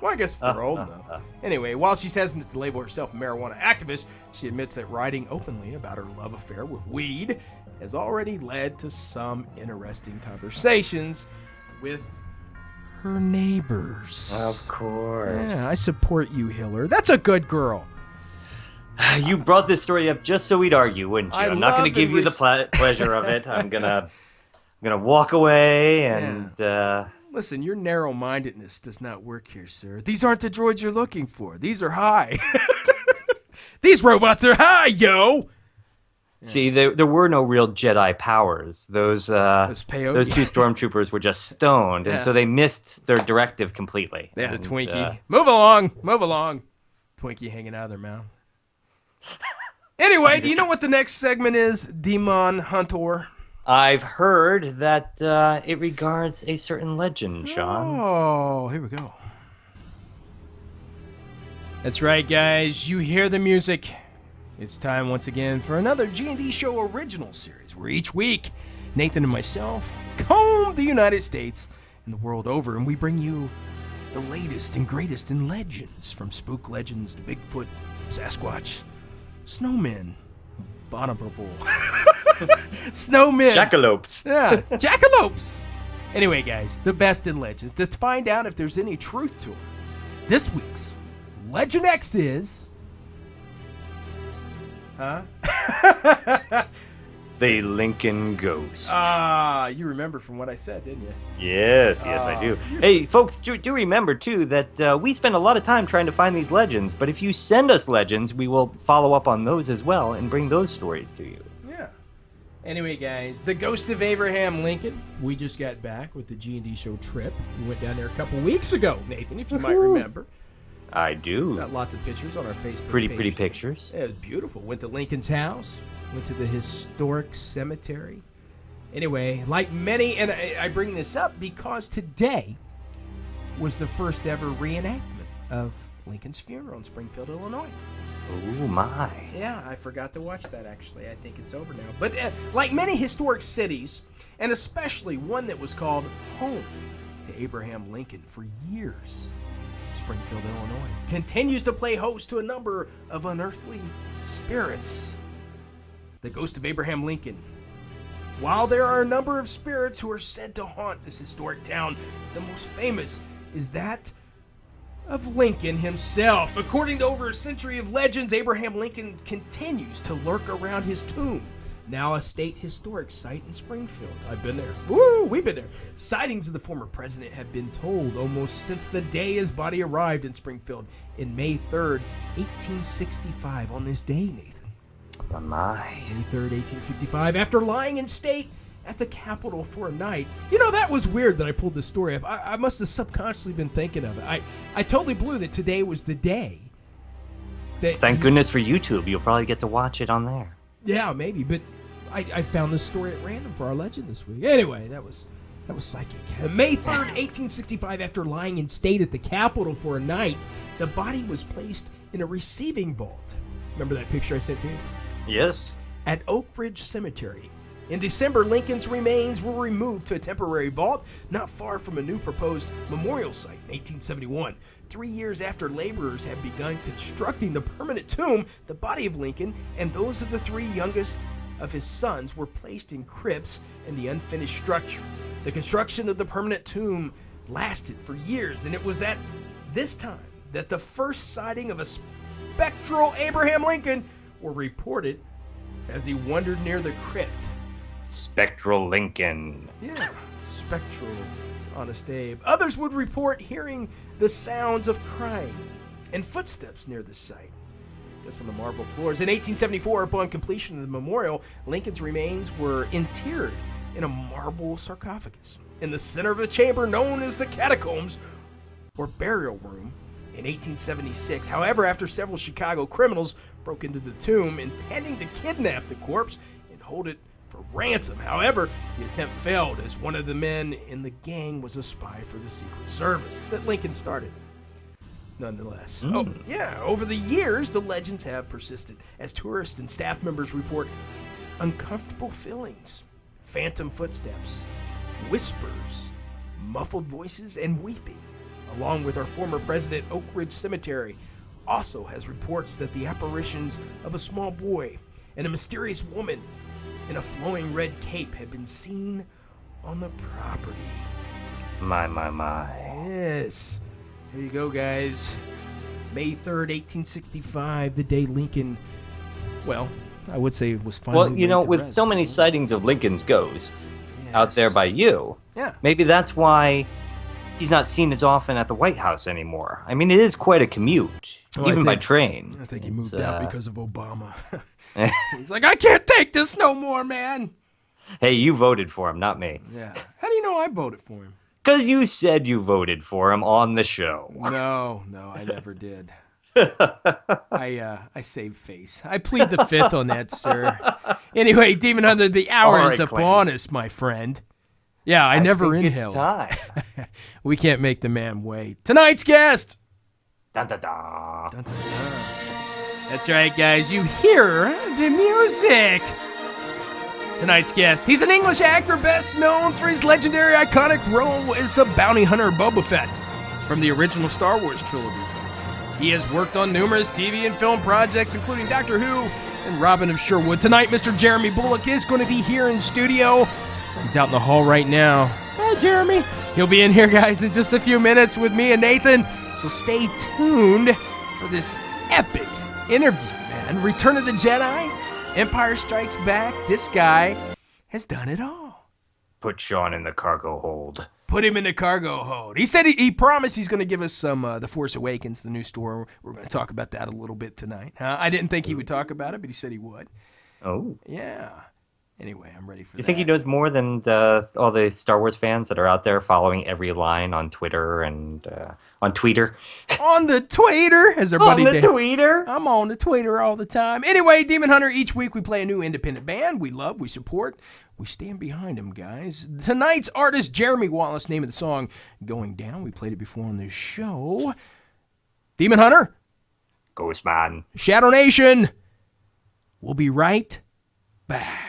Well, I guess we're old enough. Anyway, while she hesitant to label herself a marijuana activist, she admits that writing openly about her love affair with weed has already led to some interesting conversations with her neighbors. Of course. Yeah, I support you, Hiller. That's a good girl. You brought this story up just so we'd argue, wouldn't you? I'm not going to give you the pleasure of it. I'm gonna walk away and... Yeah. Listen, your narrow-mindedness does not work here, sir. These aren't the droids you're looking for. These are high. These robots are high, yo! See, there were no real Jedi powers. Those 2 stormtroopers were just stoned, and so they missed their directive completely. They had a Twinkie. Move along. Twinkie hanging out of their mouth. Anyway, do you know what the next segment is, Demon Hunter? I've heard that it regards a certain legend, Sean. Oh, here we go. That's right, guys. You hear the music. It's time once again for another G&D Show original series, where each week, Nathan and myself comb the United States and the world over, and we bring you the latest and greatest in legends, from spook legends to Bigfoot, Sasquatch, snowmen, abominable snowmen, jackalopes. Yeah, jackalopes. Anyway, guys, the best in legends, to find out if there's any truth to it. This week's Legend X is, the Lincoln Ghost. Ah, you remember from what I said, didn't you? Yes, yes, I do. Hey, folks, do remember, too, that we spend a lot of time trying to find these legends, but if you send us legends, we will follow up on those as well and bring those stories to you. Yeah. Anyway, guys, the ghost of Abraham Lincoln. We just got back with the G&D Show trip. We went down there a couple weeks ago, Nathan, if you might remember. I do. Got lots of pictures on our Facebook page. Pretty pictures. Yeah, it was beautiful. Went to Lincoln's house. Went to the historic cemetery. Anyway, like many, and I bring this up because today was the first ever reenactment of Lincoln's funeral in Springfield, Illinois. Oh, my. Yeah, I forgot to watch that, actually. I think it's over now. But like many historic cities, and especially one that was called home to Abraham Lincoln for years, Springfield, Illinois continues to play host to a number of unearthly spirits. The ghost of Abraham Lincoln. While there are a number of spirits who are said to haunt this historic town, the most famous is that of Lincoln himself. According to over a century of legends, Abraham Lincoln continues to lurk around his tomb, now a state historic site in Springfield. I've been there. Woo, we've been there. Sightings of the former president have been told almost since the day his body arrived in Springfield in May 3rd, 1865. On this day, Nathan. Oh my. May 3rd, 1865, after lying in state at the Capitol for a night. You know, that was weird that I pulled this story up. I must have subconsciously been thinking of it. I totally blew that today was the day. That Thank goodness for YouTube. You'll probably get to watch it on there. Yeah, maybe, but I found this story at random for our legend this week. Anyway, that was psychic. May 3rd, 1865, after lying in state at the Capitol for a night, the body was placed in a receiving vault. Remember that picture I sent to you? Yes. At Oak Ridge Cemetery. In December, Lincoln's remains were removed to a temporary vault not far from a new proposed memorial site in 1871. 3 years after laborers had begun constructing the permanent tomb, the body of Lincoln and those of the three youngest of his sons were placed in crypts in the unfinished structure. The construction of the permanent tomb lasted for years, and it was at this time that the first sighting of a spectral Abraham Lincoln were reported as he wandered near the crypt. Spectral Lincoln. Yeah, spectral, Honest Abe. Others would report hearing the sounds of crying and footsteps near the site, just on the marble floors. In 1874, upon completion of the memorial, Lincoln's remains were interred in a marble sarcophagus in the center of the chamber known as the catacombs, or burial room, in 1876. However, after several Chicago criminals broke into the tomb intending to kidnap the corpse and hold it for ransom. However, the attempt failed as one of the men in the gang was a spy for the Secret Service that Lincoln started. Nonetheless, oh yeah, over the years, the legends have persisted as tourists and staff members report uncomfortable feelings, phantom footsteps, whispers, muffled voices, and weeping, along with our former president. Oak Ridge Cemetery also has reports that the apparitions of a small boy and a mysterious woman in a flowing red cape had been seen on the property. My. Yes. There you go, guys. May 3rd, 1865, the day Lincoln, well, I would say it was finally... Well, you know, with so many sightings of Lincoln's ghost out there by you, maybe that's why he's not seen as often at the White House anymore. I mean, it is quite a commute, even by train. I think he moved out because of Obama. He's like, I can't take this no more, man. Hey, you voted for him, not me. Yeah. How do you know I voted for him? Because you said you voted for him on the show. No, I never did. I saved face. I plead the fifth on that, sir. Anyway, Demon Hunter, the hour is upon us, my friend. Yeah, I never inhaled. It's time. We can't make the man wait. Tonight's guest. Dun, dun, dun. Dun, dun, dun. That's right, guys. You hear the music. Tonight's guest. He's an English actor best known for his legendary iconic role as the bounty hunter Boba Fett from the original Star Wars trilogy. He has worked on numerous TV and film projects, including Doctor Who and Robin of Sherwood. Tonight, Mr. Jeremy Bulloch is going to be here in studio. He's out in the hall right now. Hi, Jeremy. He'll be in here, guys, in just a few minutes with me and Nathan. So stay tuned for this epic interview, man. Return of the Jedi, Empire Strikes Back. This guy has done it all. Put Sean in the cargo hold. Put him in the cargo hold. He said he promised he's going to give us some The Force Awakens, the new story. We're going to talk about that a little bit tonight. I didn't think he would talk about it, but he said he would. Oh. Yeah. Anyway, I'm ready for that. You think he knows more than all the Star Wars fans that are out there following every line on Twitter and on Tweeter? On the Tweeter? As our buddy Dan. Tweeter? I'm on the Tweeter all the time. Anyway, Demon Hunter, each week we play a new independent band we love, we support, we stand behind them, guys. Tonight's artist, Jeremy Wallace, name of the song, Going Down. We played it before on this show. Demon Hunter. Ghost Man. Shadow Nation. We'll be right back.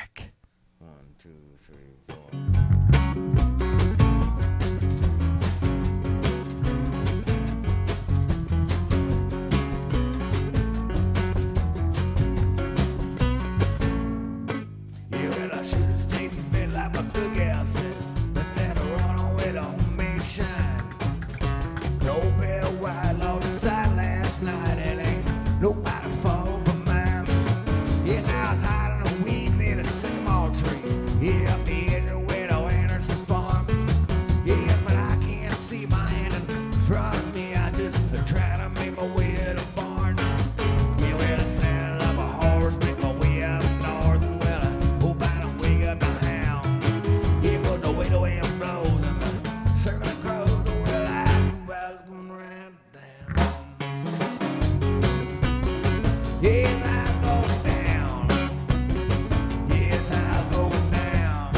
Yeah, I'm going down. Yes, I'm going down.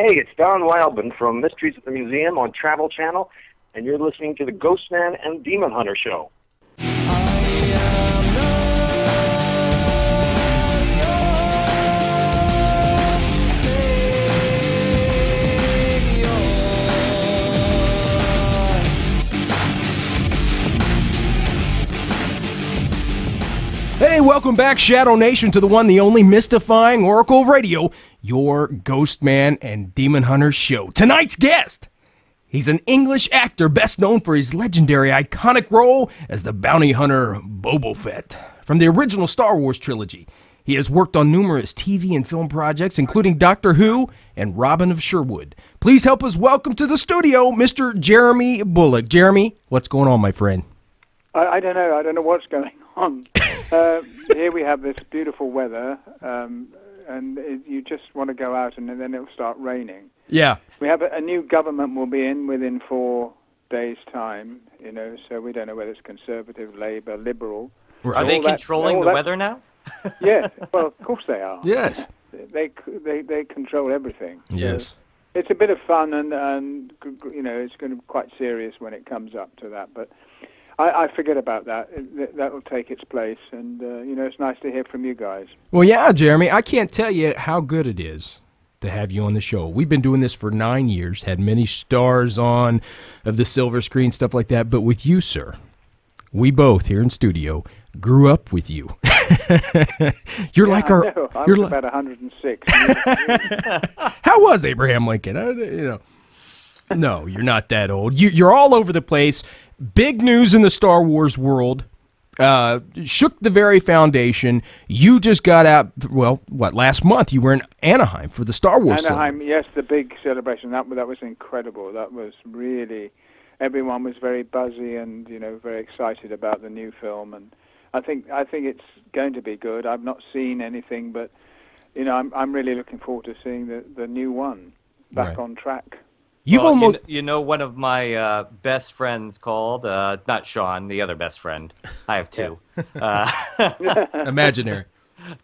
Hey, it's Don Wildman from Mysteries at the Museum on Travel Channel, and you're listening to the Ghost Man and Demon Hunter Show. Hey, welcome back, Shadow Nation, to the one, the only Mystifying Oracle Radio, your Ghost Man and Demon Hunter show. Tonight's guest, he's an English actor best known for his legendary, iconic role as the bounty hunter Boba Fett. From the original Star Wars trilogy, he has worked on numerous TV and film projects, including Doctor Who and Robin of Sherwood. Please help us welcome to the studio, Mr. Jeremy Bulloch. Jeremy, what's going on, my friend? I don't know. I don't know what's going on. Here we have this beautiful weather, and you just want to go out, and then it'll start raining. Yeah. We have a new government will be in within 4 days' time, you know, so we don't know whether it's Conservative, Labour, Liberal. Are they controlling the weather now? Yes. Well, of course they are. Yes. They control everything. Yes. So it's a bit of fun, and you know, it's going to be quite serious when it comes up to that, but... I forget about that. That will take its place, and you know, it's nice to hear from you guys. Well, yeah, Jeremy, I can't tell you how good it is to have you on the show. We've been doing this for 9 years, had many stars on of the silver screen, stuff like that, but with you, sir, we both here in studio grew up with you. You're like our... I was about 106. How was Abraham Lincoln? No, you're not that old. You're all over the place. Big news in the Star Wars world. Shook the very foundation. You just got out, last month? You were in Anaheim for the Star Wars celebration. Anaheim, yes, the big celebration. That was incredible. That was really... Everyone was very buzzy and, you know, very excited about the new film. And I think it's going to be good. I've not seen anything, but, you know, I'm really looking forward to seeing the new one back on track. One of my best friends called, not Sean, the other best friend. I have two. Imaginary.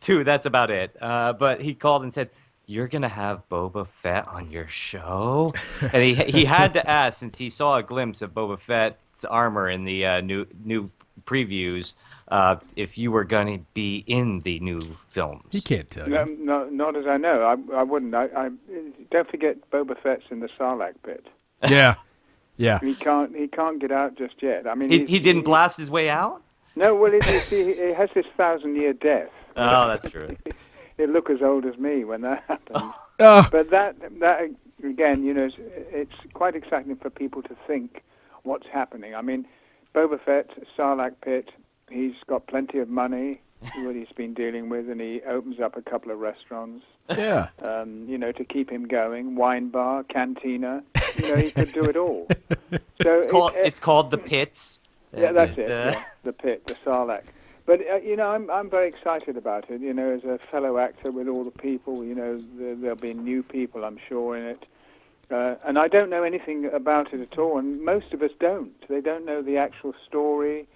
Two, that's about it. But he called and said, you're going to have Boba Fett on your show? And he had to ask, since he saw a glimpse of Boba Fett's armor in the new previews, if you were going to be in the new films. He can't tell you. No, not as I know. I wouldn't. I don't forget Boba Fett's in the Sarlacc pit. Yeah, yeah. He can't get out just yet. I mean, he didn't blast his way out. No, well, he has this 1,000-year death. Oh, that's true. It looked as old as me when that happened. Oh. But that again, you know, it's quite exciting for people to think what's happening. I mean, Boba Fett, Sarlacc pit. He's got plenty of money, what he's been dealing with, and he opens up a couple of restaurants. Yeah. You know, to keep him going, wine bar, cantina. You know, he could do it all. So it's called the Pits. Yeah, that's it. Yeah, the Pit, the Sarlacc. But you know, I'm very excited about it. You know, as a fellow actor with all the people, you know, there'll be new people, I'm sure, in it. And I don't know anything about it at all, and most of us don't. They don't know the actual story.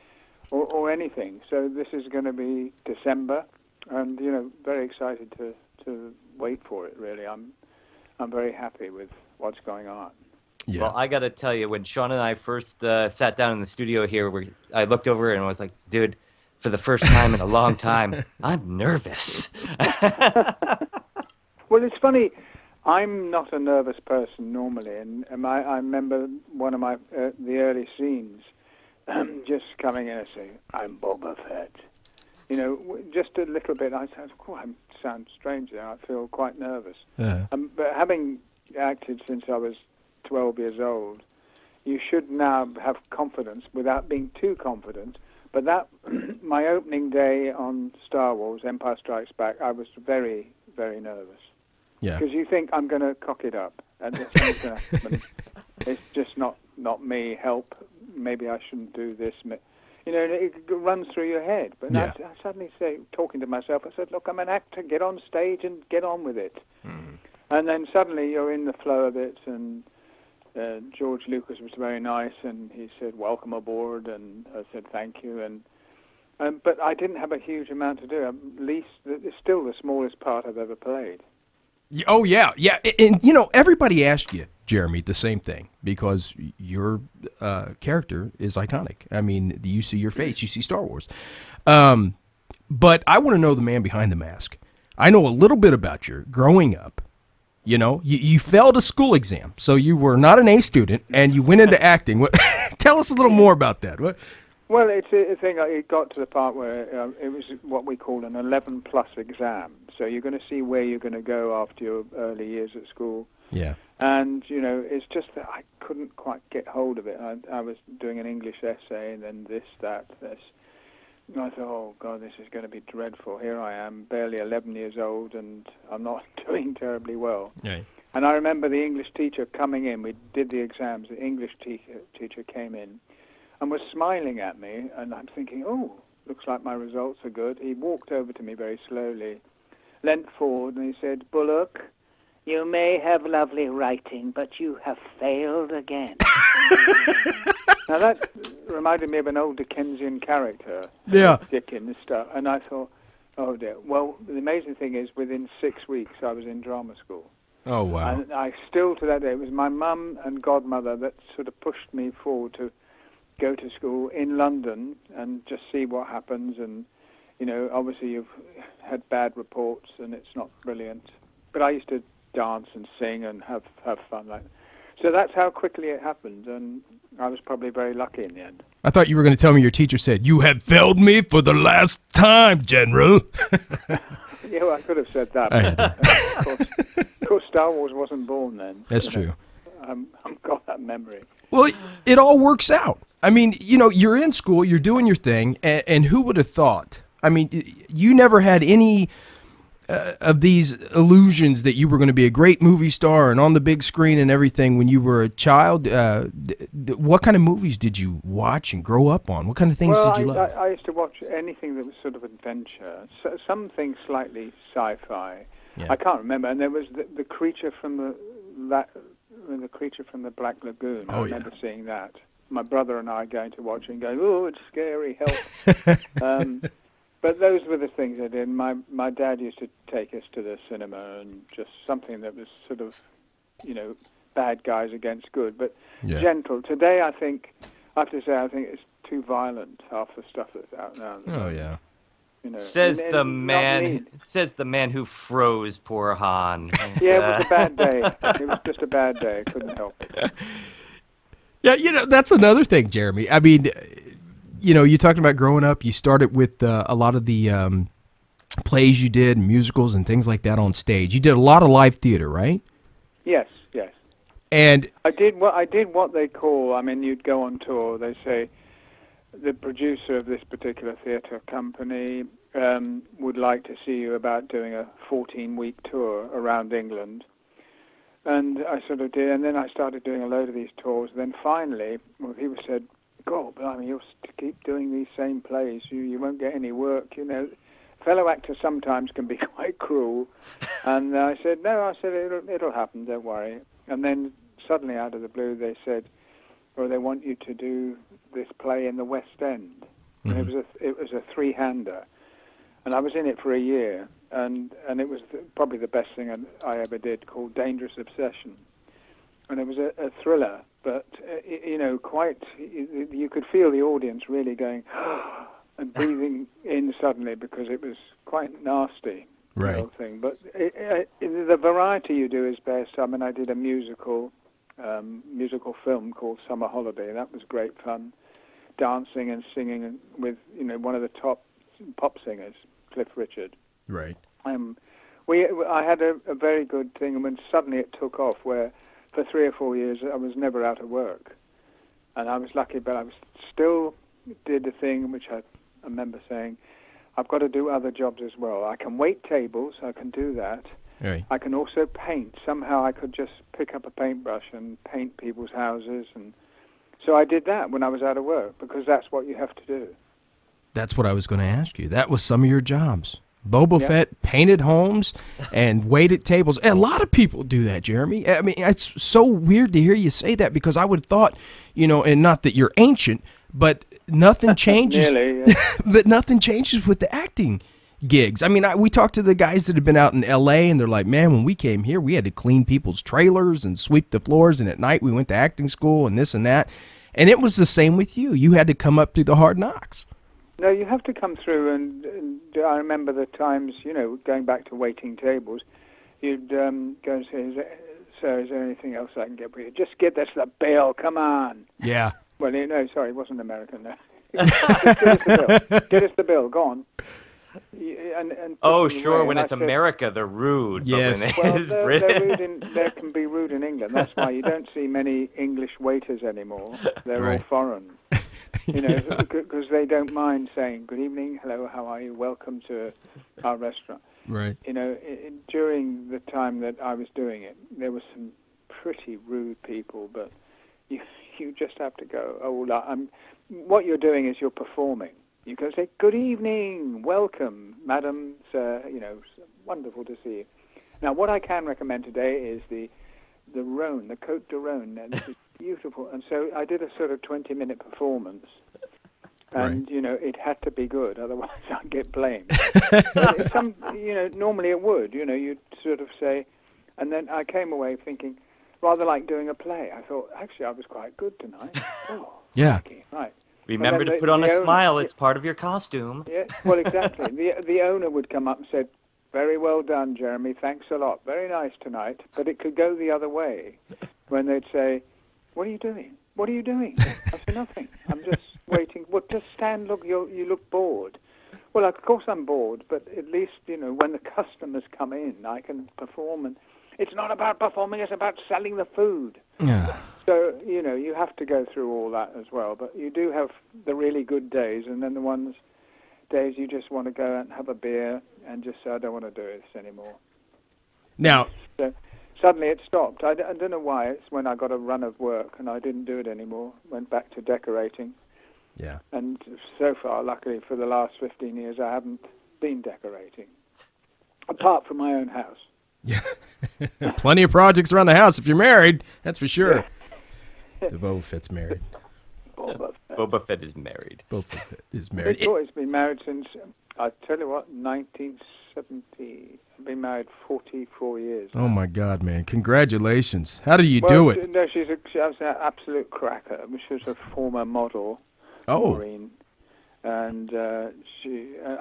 Or anything. So this is going to be December, and you know, very excited to wait for it. Really, I'm very happy with what's going on. Yeah. Well, I got to tell you, when Sean and I first sat down in the studio here, I looked over and I was like, dude, for the first time in a long time, I'm nervous. Well, it's funny. I'm not a nervous person normally, and I remember one of my the early scenes. Just coming in and saying, I'm Boba Fett. You know, just a little bit, I said, oh, I sound strange now. I feel quite nervous. Yeah. But having acted since I was 12 years old, you should now have confidence without being too confident. But that, my opening day on Star Wars, Empire Strikes Back, I was very, very nervous. Yeah. Because you think, I'm going to cock it up. And it's just not me, help. Maybe I shouldn't do this. You know, it runs through your head. But yeah. I suddenly say, talking to myself, I said, look, I'm an actor. Get on stage and get on with it. Mm. And then suddenly you're in the flow of it. And George Lucas was very nice. And he said, welcome aboard. And I said, thank you. And but I didn't have a huge amount to do. It's still the smallest part I've ever played. Oh, yeah. Yeah. And, you know, everybody asked you, Jeremy, the same thing, because your character is iconic. I mean, you see your face, you see Star Wars. But I want to know the man behind the mask. I know a little bit about your growing up. You know, you failed a school exam, so you were not an A student, and you went into acting. Tell us a little more about that. What? Well, it's a thing. It got to the part where it was what we call an 11-plus exam. So you're going to see where you're going to go after your early years at school. Yeah. And, you know, it's just that I couldn't quite get hold of it. I was doing an English essay, and then this, that, this. And I thought, oh, God, this is going to be dreadful. Here I am, barely 11 years old, and I'm not doing terribly well. Yeah. And I remember the English teacher coming in. We did the exams. The English teacher came in and was smiling at me, and I'm thinking, oh, looks like my results are good. He walked over to me very slowly, leant forward, and he said, Bulloch, you may have lovely writing, but you have failed again. Now, that reminded me of an old Dickensian character. Yeah. Dickens stuff. And I thought, oh, dear. Well, the amazing thing is, within 6 weeks, I was in drama school. Oh, wow. And I still, to that day, it was my mum and godmother that sort of pushed me forward to go to school in London and just see what happens. And, you know, obviously you've had bad reports and it's not brilliant. But I used to dance and sing and have fun like that. So that's how quickly it happened, and I was probably very lucky in the end. I thought you were going to tell me your teacher said, you have failed me for the last time, General. Yeah, well, I could have said that. Of course, Star Wars wasn't born then. That's true. I've got that memory. Well, it all works out. I mean, you know, you're in school, you're doing your thing, and who would have thought? I mean, you never had any... of these illusions that you were going to be a great movie star and on the big screen and everything when you were a child. What kind of movies did you watch and grow up on? What kind of things did you love? I used to watch anything that was sort of adventure, so, something slightly sci-fi. Yeah. I can't remember. And there was the creature from the creature from the Black Lagoon. Oh, I remember seeing that. My brother and I going to watch it and going, oh, it's scary, help. But those were the things I did. My dad used to take us to the cinema and just something that was sort of, you know, bad guys against good, but gentle. Today, I think, I have to say, I think it's too violent, half the stuff that's out now. Oh, yeah. You know, says the man who froze poor Han. Yeah, it was a bad day. It was just a bad day. I couldn't help it. Yeah, you know, that's another thing, Jeremy. I mean... You know, you're talking about growing up. You started with a lot of the plays you did, musicals and things like that on stage. You did a lot of live theater, right? Yes, yes. And I did what they call. I mean, you'd go on tour. They say the producer of this particular theater company would like to see you about doing a 14-week tour around England. And I sort of did, and then I started doing a load of these tours. Then finally, well, he said, God, but I mean, you'll keep doing these same plays. You won't get any work, you know. Fellow actors sometimes can be quite cruel. And I said, it'll happen, don't worry. And then suddenly out of the blue they said, well, they want you to do this play in the West End. Mm-hmm. And it was a three-hander. And I was in it for a year. And it was probably the best thing I ever did, called Dangerous Obsession. And it was a thriller. But, you know, you could feel the audience really going and breathing in suddenly because it was quite nasty, right. The whole thing. But the variety you do is best. I mean, I did a musical film called Summer Holiday. That was great fun, dancing and singing with, you know, one of the top pop singers, Cliff Richard. Right. I had a very good thing when suddenly it took off where... For 3 or 4 years, I was never out of work. And I was lucky, but I still did the thing which I remember saying, I've got to do other jobs as well. I can wait tables. I can do that. Right. I can also paint. Somehow I could just pick up a paintbrush and paint people's houses. And so I did that when I was out of work because that's what you have to do. That's what I was going to ask you. That was some of your jobs. Boba Fett painted homes and waited tables. A lot of people do that, Jeremy. I mean, it's so weird to hear you say that because I would have thought, you know, and not that you're ancient, but nothing changes. Nearly, yeah. But nothing changes with the acting. gigs. I mean, we talked to the guys that had been out in L.A., and they're like, man, when we came here, we had to clean people's trailers and sweep the floors, and at night we went to acting school and this and that. And it was the same with you. You had to come up through the hard knocks. No, you have to come through, and I remember the times, you know, going back to waiting tables, you'd go and say, sir, is there anything else I can get for you? Just get us the bill, come on. Yeah. Well, no, sorry, it wasn't American, no. Get us the bill, go on. And oh, sure, when it's America, they're rude. Yes. Well, they can be rude in England. That's why you don't see many English waiters anymore. They're all foreign. You know, because they don't mind saying, good evening, hello, how are you, welcome to our restaurant. Right. You know, during the time that I was doing it, there were some pretty rude people, but you just have to go, oh, what you're doing is you're performing. You can say, good evening, welcome, madam, sir, you know, wonderful to see you. Now, what I can recommend today is the Rhone, the Côte de Rhone, and it's beautiful. And so I did a sort of 20-minute performance, and, you know, it had to be good, otherwise I'd get blamed. You know, normally it would, you know, you'd sort of say, and then I came away thinking, rather like doing a play, I thought, actually, I was quite good tonight. Oh, yeah. Lucky. Right. Remember to put on a smile. It's part of your costume. Yeah, well, exactly. The owner would come up and said, very well done, Jeremy. Thanks a lot. Very nice tonight. But it could go the other way when they'd say, what are you doing? What are you doing? I said, nothing. I'm just waiting. Well, just stand. Look, you look bored. Well, of course I'm bored, but at least, you know, when the customers come in, I can perform. And it's not about performing. It's about selling the food. Yeah. So, you know, you have to go through all that as well. But you do have the really good days, and then the days you just want to go and have a beer and just say, I don't want to do this anymore. Now, so suddenly it stopped. I don't know why. It's when I got a run of work and I didn't do it anymore. Went back to decorating. Yeah. And so far, luckily, for the last 15 years, I haven't been decorating, apart from my own house. Yeah. Plenty of projects around the house if you're married, that's for sure. Yeah. Boba Fett's married. Boba Fett is married. Boba Fett is married. He's always been married since, I tell you what, 1970. I've been married 44 years now. Oh, my God, man. Congratulations. How do you do it? No, she was an absolute cracker. She was a former model. Oh. Marine. And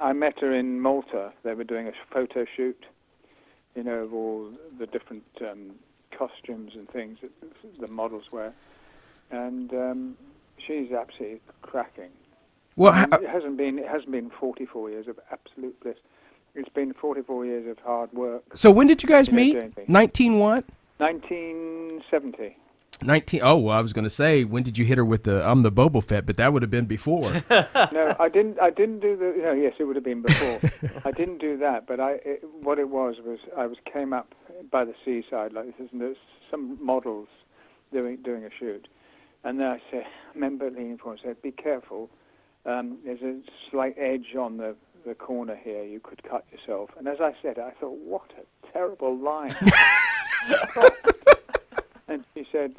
I met her in Malta. They were doing a photo shoot, you know, of all the different costumes and things that the models wear. And she's absolutely cracking. Well, it hasn't been 44 years of absolute bliss. It's been 44 years of hard work. So when did you guys meet? 19 what? 1970. Oh, well, I was going to say, when did you hit her with I'm the Boba Fett, but that would have been before. No, I didn't do the, no, yes, it would have been before. I didn't do that, but what it was came up by the seaside like this, and there's some models doing a shoot. And then I remember leaning forward and said, be careful, there's a slight edge on the corner here, you could cut yourself. And as I said, I thought, what a terrible line. And she said,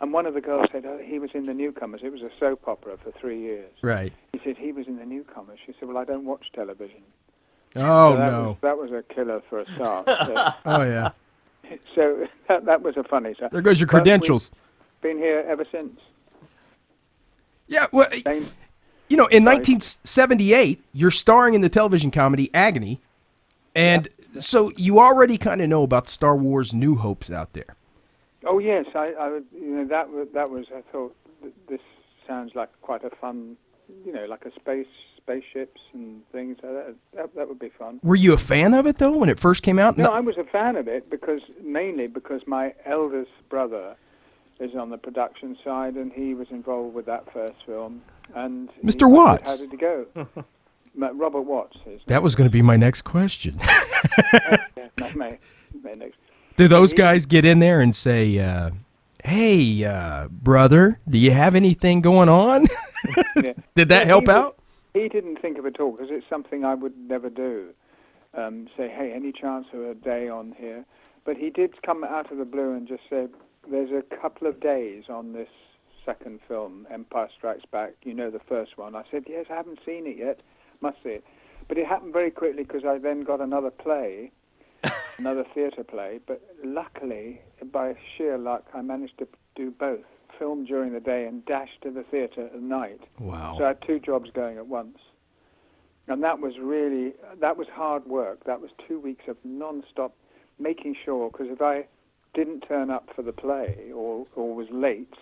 and one of the girls said, oh, he was in The Newcomers. It was a soap opera for 3 years. Right. He said, he was in The Newcomers. She said, well, I don't watch television. Oh, so that was a killer for a start. So. Oh, yeah. So that was a funny start. There goes your credentials. We've been here ever since. Yeah, well, you know, in 1978, you're starring in the television comedy Agony, and so you already kind of know about Star Wars New Hope's out there. Oh yes, I would, you know, that was. I thought this sounds like quite a fun, you know, like a spaceships and things like that. That would be fun. Were you a fan of it though when it first came out? No, I was a fan of it because my eldest brother is on the production side and he was involved with that first film. And Mr. Watts. How did it go? Robert Watts. That was going to be my next question. Yeah, my next. Do those guys get in there and say, hey, brother, do you have anything going on? Yeah. Did that help out? He didn't think of it at all because it's something I would never do, say, hey, any chance of a day on here? But he did come out of the blue and just say, there's a couple of days on this second film, Empire Strikes Back, you know, the first one. I said, yes, I haven't seen it yet, must see it. But it happened very quickly because I then got another play, another theatre play. But luckily, by sheer luck, I managed to do both. Film during the day and dash to the theatre at night. Wow. So I had two jobs going at once. And that was really, that was hard work. That was 2 weeks of non-stop making sure, because if I didn't turn up for the play or was late,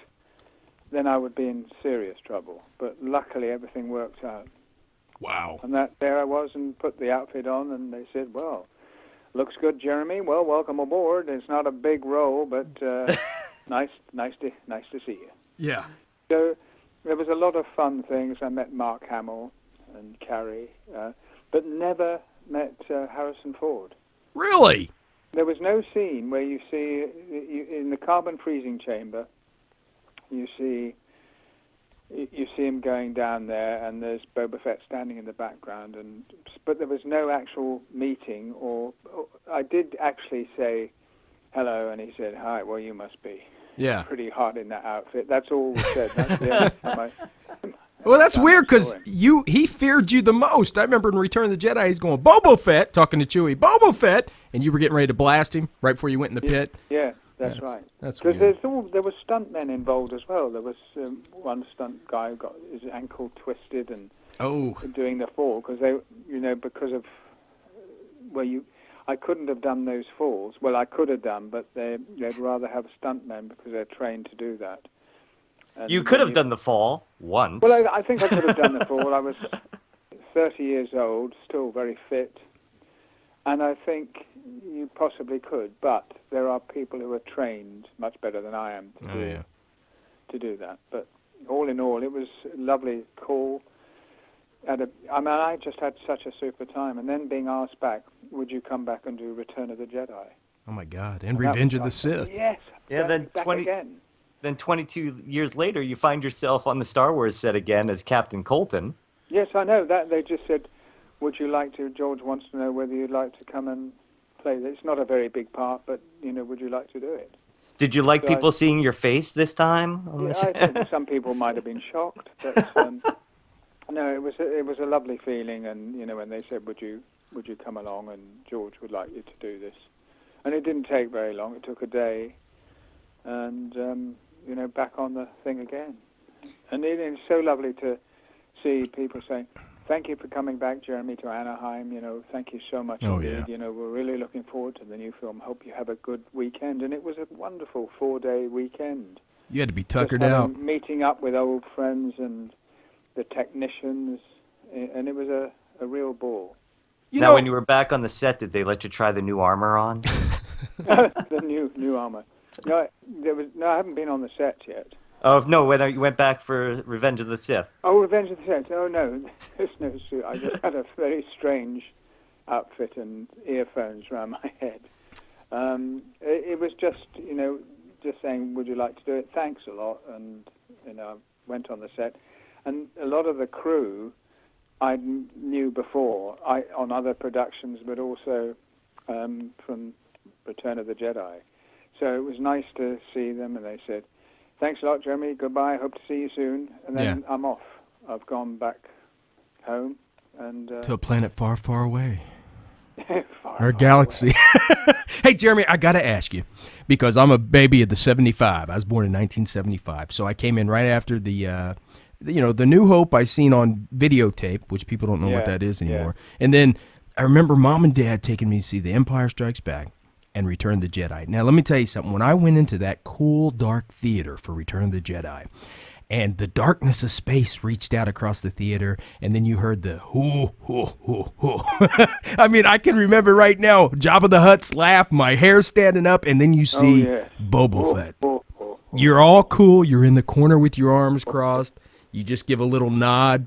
then I would be in serious trouble. But luckily, everything worked out. Wow. And that there I was and put the outfit on, and they said, well, looks good, Jeremy. Well, welcome aboard. It's not a big role, but nice to see you. Yeah. So there was a lot of fun things. I met Mark Hamill and Carrie, but never met Harrison Ford. Really? There was no scene where you see, in the carbon freezing chamber, you see him going down there, and there's Boba Fett standing in the background, but there was no actual meeting, or I did actually say hello, and he said, hi, well, you must be pretty hot in that outfit. That's all we said. That's the only time well, that's weird, because he feared you the most. I remember in Return of the Jedi, he's going, Boba Fett, talking to Chewie, Boba Fett, and you were getting ready to blast him right before you went in the pit. Yeah. That's right. Because there were stuntmen involved as well. There was one stunt guy who got his ankle twisted and doing the fall I couldn't have done those falls. Well, I could have done, but they'd rather have stuntmen because they're trained to do that. And you could have done the fall once. Well, I think I could have done the fall. I was 30 years old, still very fit. And I think you possibly could, but there are people who are trained much better than I am to do that. But all in all, it was a lovely call. I just had such a super time. And then being asked back, would you come back and do Return of the Jedi? Oh, my God. And Revenge of the Sith. Yes. Yeah, then 22 years later, you find yourself on the Star Wars set again as Captain Colton. Yes, I know. That they just said, would you like to, George wants to know whether you'd like to come and play. It's not a very big part, but, would you like to do it? Did you like people seeing your face this time? Yeah, I think some people might have been shocked. But, no, it was a lovely feeling, and, when they said, would you come along, and George would like you to do this. And it didn't take very long. It took a day, and, back on the thing again. And it's so lovely to see people saying, thank you for coming back, Jeremy, to Anaheim. Thank you so much indeed. Yeah. We're really looking forward to the new film. Hope you have a good weekend. And it was a wonderful 4-day weekend. You had to be tuckered out. Meeting up with old friends and the technicians, and it was a real ball. When you were back on the set, did they let you try the new armor on? The new armor. No, I haven't been on the set yet. Oh, no, when you went back for Revenge of the Sith. Oh, Revenge of the Sith. Oh, no, there's no suit. I just had a very strange outfit and earphones around my head. It was just, just saying, would you like to do it? Thanks a lot. And, I went on the set. And a lot of the crew I knew before on other productions, but also from Return of the Jedi. So it was nice to see them, and they said, thanks a lot, Jeremy. Goodbye. Hope to see you soon. And then I'm off. I've gone back home. And to a planet far, far away. Our galaxy. Away. Hey, Jeremy, I got to ask you, because I'm a baby of the 75. I was born in 1975. So I came in right after the, the New Hope I seen on videotape, which people don't know what that is anymore. Yeah. And then I remember Mom and Dad taking me to see The Empire Strikes Back and Return of the Jedi. Now, let me tell you something. When I went into that cool, dark theater for Return of the Jedi, and the darkness of space reached out across the theater, and then you heard the hoo, hoo, hoo, hoo. I mean, I can remember right now, Jabba the Hutt's laugh, my hair standing up, and then you see Boba Fett. Oh, oh, oh, oh. You're all cool. You're in the corner with your arms crossed. You just give a little nod.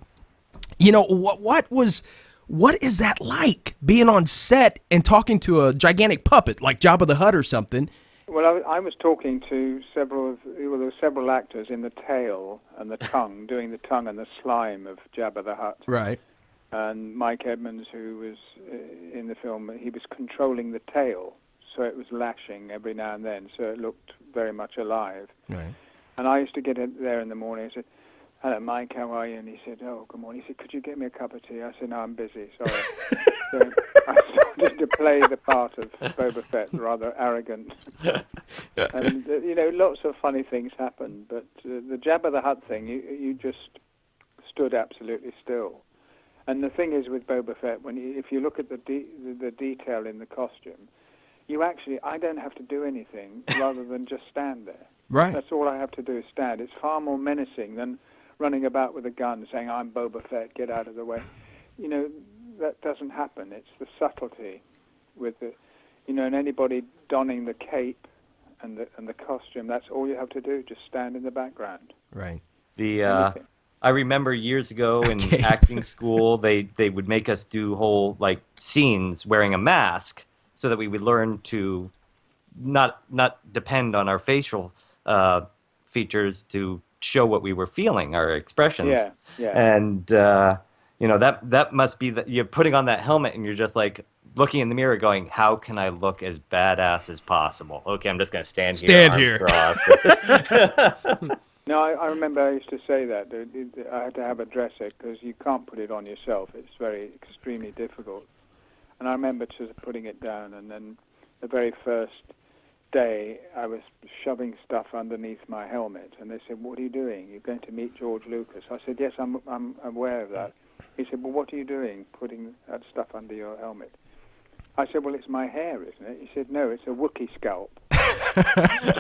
What is that like, being on set and talking to a gigantic puppet like Jabba the Hutt or something? Well, I was talking to there were several actors in the tail and the tongue, doing the tongue and the slime of Jabba the Hutt. Right. And Mike Edmonds, who was in the film, he was controlling the tail, so it was lashing every now and then, so it looked very much alive. Right. And I used to get there in the morning and say, hello, Mike, how are you? And he said, oh, good morning. He said, could you get me a cup of tea? I said, no, I'm busy, sorry. So I started to play the part of Boba Fett, rather arrogant. And, you know, lots of funny things happened. But the Jabba the Hutt thing, you just stood absolutely still. And the thing is with Boba Fett, when if you look at the detail in the costume, you actually, I don't have to do anything rather than just stand there. Right. That's all I have to do is stand. It's far more menacing than running about with a gun saying, I'm Boba Fett, get out of the way. You know, that doesn't happen. It's the subtlety with the, you know, and anybody donning the cape and the costume, that's all you have to do, just stand in the background. Right. The I remember years ago in acting school, they would make us do whole, like, scenes wearing a mask so that we would learn to not depend on our facial features to show what we were feeling, our expressions. Yeah, yeah. And, you know, that must be that you're putting on that helmet and you're just, like, looking in the mirror going, how can I look as badass as possible? Okay, I'm just going to stand here, arms crossed. No, I remember I used to say that. I had to have a dresser because you can't put it on yourself. It's very, extremely difficult. And I remember just putting it down, and then the very first day I was shoving stuff underneath my helmet, and they said, what are you doing? You're going to meet George Lucas. I said, yes, I'm aware of that. He said, well, what are you doing putting that stuff under your helmet? I said, well, it's my hair, isn't it? He said, no, it's a Wookiee scalp.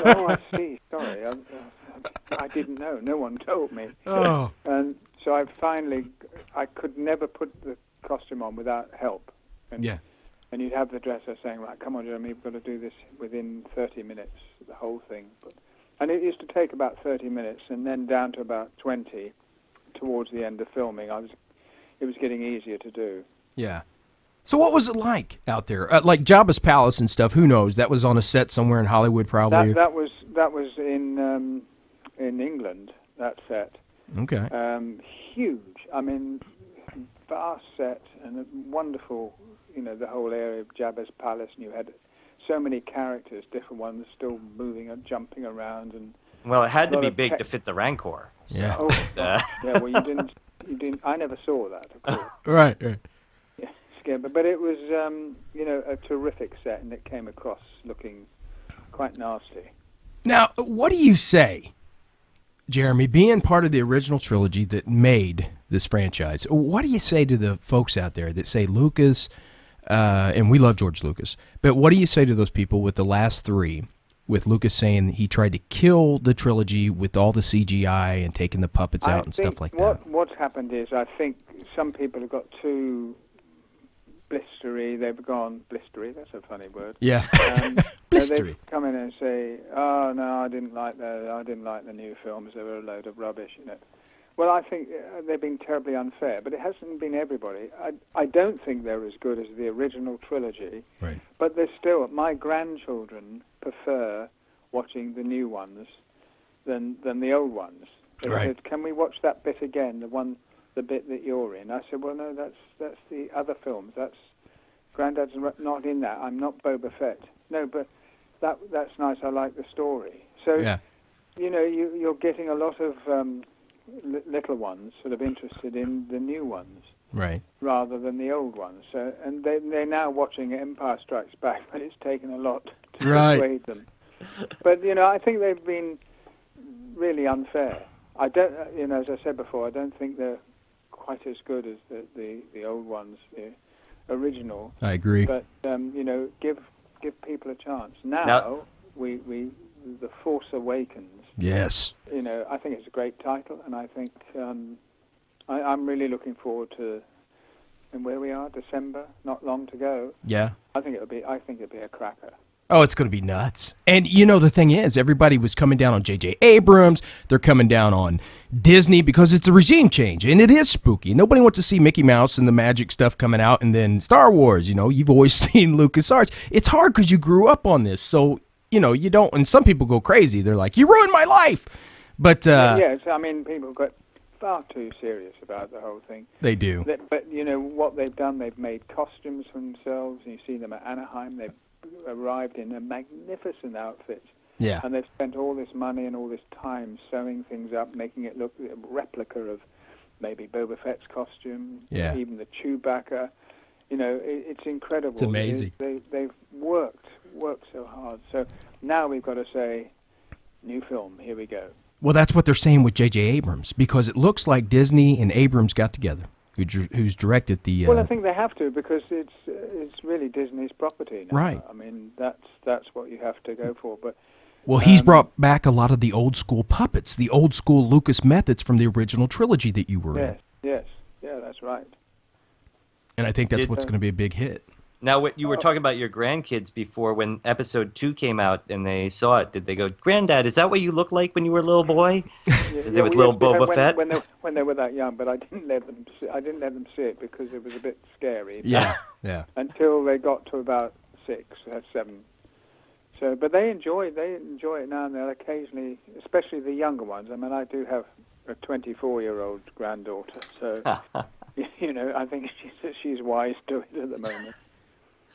Oh, I see. Sorry. I didn't know. No one told me. Oh. And so I could never put the costume on without help. And, yeah. And you'd have the dresser saying, right, come on, Jeremy, we've got to do this within 30 minutes, the whole thing. And it used to take about 30 minutes and then down to about 20 towards the end of filming. It was getting easier to do. Yeah. So what was it like out there? Like Jabba's Palace and stuff, who knows? That was on a set somewhere in Hollywood probably. That was in England, that set. Okay. Huge. I mean, vast set and a wonderful, you know, the whole area of Jabba's Palace, and you had so many characters, different ones, still moving and jumping around. And well, it had to be big to fit the Rancor. So. Yeah. Oh, yeah, well, you didn't, I never saw that, of course. Right, right. Yeah, but it was, you know, a terrific set, and it came across looking quite nasty. Now, what do you say, Jeremy, being part of the original trilogy that made this franchise, what do you say to the folks out there that say Lucas, and we love George Lucas, but what do you say to those people with the last three, with Lucas saying he tried to kill the trilogy with all the CGI and taking the puppets out and stuff like that? What's happened is I think some people have got too... blistery, they've gone blistery, that's a funny word. Yeah. Blistery. They come in and say, oh no, I didn't like the new films, they were a load of rubbish, you know. Well, I think they've been terribly unfair, but it hasn't been everybody. I don't think they're as good as the original trilogy, right. But they're still, my grandchildren prefer watching the new ones than the old ones. They right. said, can we watch that bit again, the bit that you're in? I said, well, no, that's the other films. That's Granddad's not in that. I'm not Boba Fett. No, but that's nice. I like the story. So, yeah. You know, you're getting a lot of little ones sort of interested in the new ones, right? Rather than the old ones. So, and they're now watching Empire Strikes Back, but it's taken a lot to right. persuade them. But you know, I think they've been really unfair. I don't, you know, as I said before, I don't think they're quite as good as the old ones, the original. I agree. But, you know, give people a chance. Now we The Force Awakens. Yes. You know, I think it's a great title, and I think I'm really looking forward to, and where we are, December, not long to go. Yeah. I think it'll be a cracker. Oh, it's going to be nuts. And, you know, the thing is, everybody was coming down on J.J. Abrams. They're coming down on Disney because it's a regime change, and it is spooky. Nobody wants to see Mickey Mouse and the magic stuff coming out, and then Star Wars. You know, you've always seen LucasArts. It's hard because you grew up on this. So, you know, you don't – and some people go crazy. They're like, you ruined my life. But – yes, I mean, people got far too serious about the whole thing. They do. But, you know, what they've done, they've made costumes for themselves. And you see them at Anaheim. They've arrived in a magnificent outfit, Yeah. And they've spent all this money and all this time sewing things up, making it look a replica of maybe Boba Fett's costume, yeah, even the Chewbacca. You know, it's incredible. It's amazing. They've worked so hard. So now we've got to say, new film, here we go. Well, that's what they're saying with J.J. Abrams, because it looks like Disney and Abrams got together, who's directed the... Well, I think they have to, because it's really Disney's property now. Right. I mean, that's what you have to go for. But well, he's brought back a lot of the old-school puppets, the old-school Lucas methods from the original trilogy that you were in. Yes, yeah, that's right. And I think that's what's going to be a big hit. Now, what you were talking about your grandkids before, when Episode 2 came out and they saw it, did they go, "Granddad, is that what you looked like when you were a little boy?" With little Boba Fett? When they were that young, but I didn't let them see it because it was a bit scary. Yeah, yeah. Until they got to about 6 or 7. So, but they enjoy it now, and they'll occasionally, especially the younger ones. I mean, I do have a 24-year-old granddaughter, so you know, I think she's wise to it at the moment.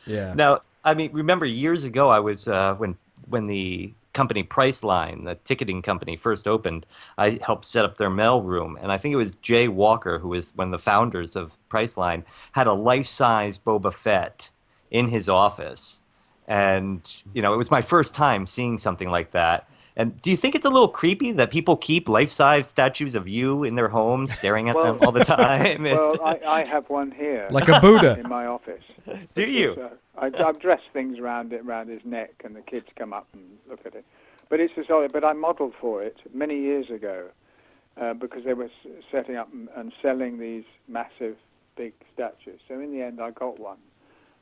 Yeah. Now, I mean, remember years ago, I was when the company Priceline, the ticketing company, first opened, I helped set up their mail room. And I think it was Jay Walker, who was one of the founders of Priceline, had a life-size Boba Fett in his office. And, you know, it was my first time seeing something like that. And do you think it's a little creepy that people keep life-size statues of you in their homes, staring at them all the time? Well, I have one here. Like a Buddha. In my office. Do you? So I've dressed things around his neck, and the kids come up and look at it. But it's a solid. But I modeled for it many years ago because they were setting up and selling these massive, big statues. So in the end, I got one,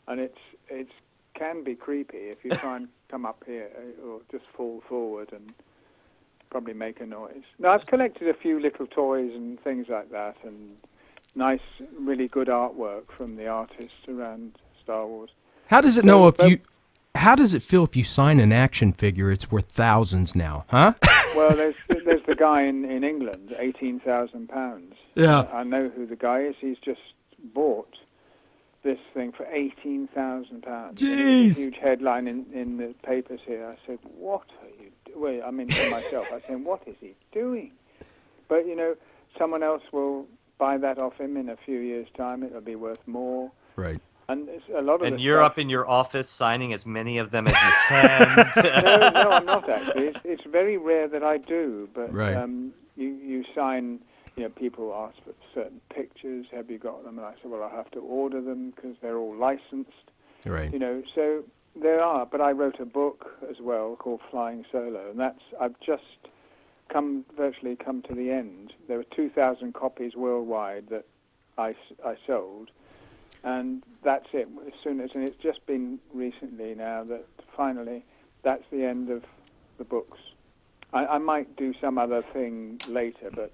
and it's can be creepy if you try and come up here or just fall forward and probably make a noise. Now, I've collected a few little toys and things like that, and nice, really good artwork from the artists around Star Wars. How does it know if you? How does it feel if you sign an action figure? It's worth thousands now, huh? Well, there's the guy in England, £18,000. Yeah, I know who the guy is. He's just bought this thing for £18,000. Jeez! Huge headline in the papers here. I said, "What are you doing?" Well, I mean, to myself, I said, "What is he doing?" But you know, someone else will buy that off him in a few years' time. It'll be worth more. Right. And it's a lot of. And you're up in your office signing as many of them as you can. No, I'm not actually. It's very rare that I do, but right. You sign. You know, people ask for certain pictures. Have you got them? And I said, well, I have to order them because they're all licensed. Right. You know, so there are. But I wrote a book as well called Flying Solo, and I've just virtually come to the end. There were 2,000 copies worldwide that I sold, and that's it. And it's just been recently now that finally that's the end of the books. I might do some other thing later, but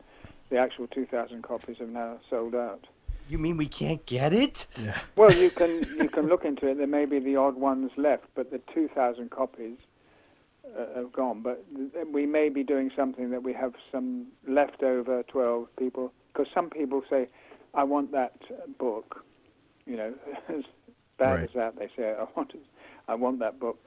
the actual 2,000 copies have now sold out. You mean we can't get it? Yeah. Well, you can look into it. There may be the odd ones left, but the 2,000 copies have gone. But we may be doing something that we have some leftover 12 people, because some people say, I want that book. You know, as bad right. as that, they say, I want that book.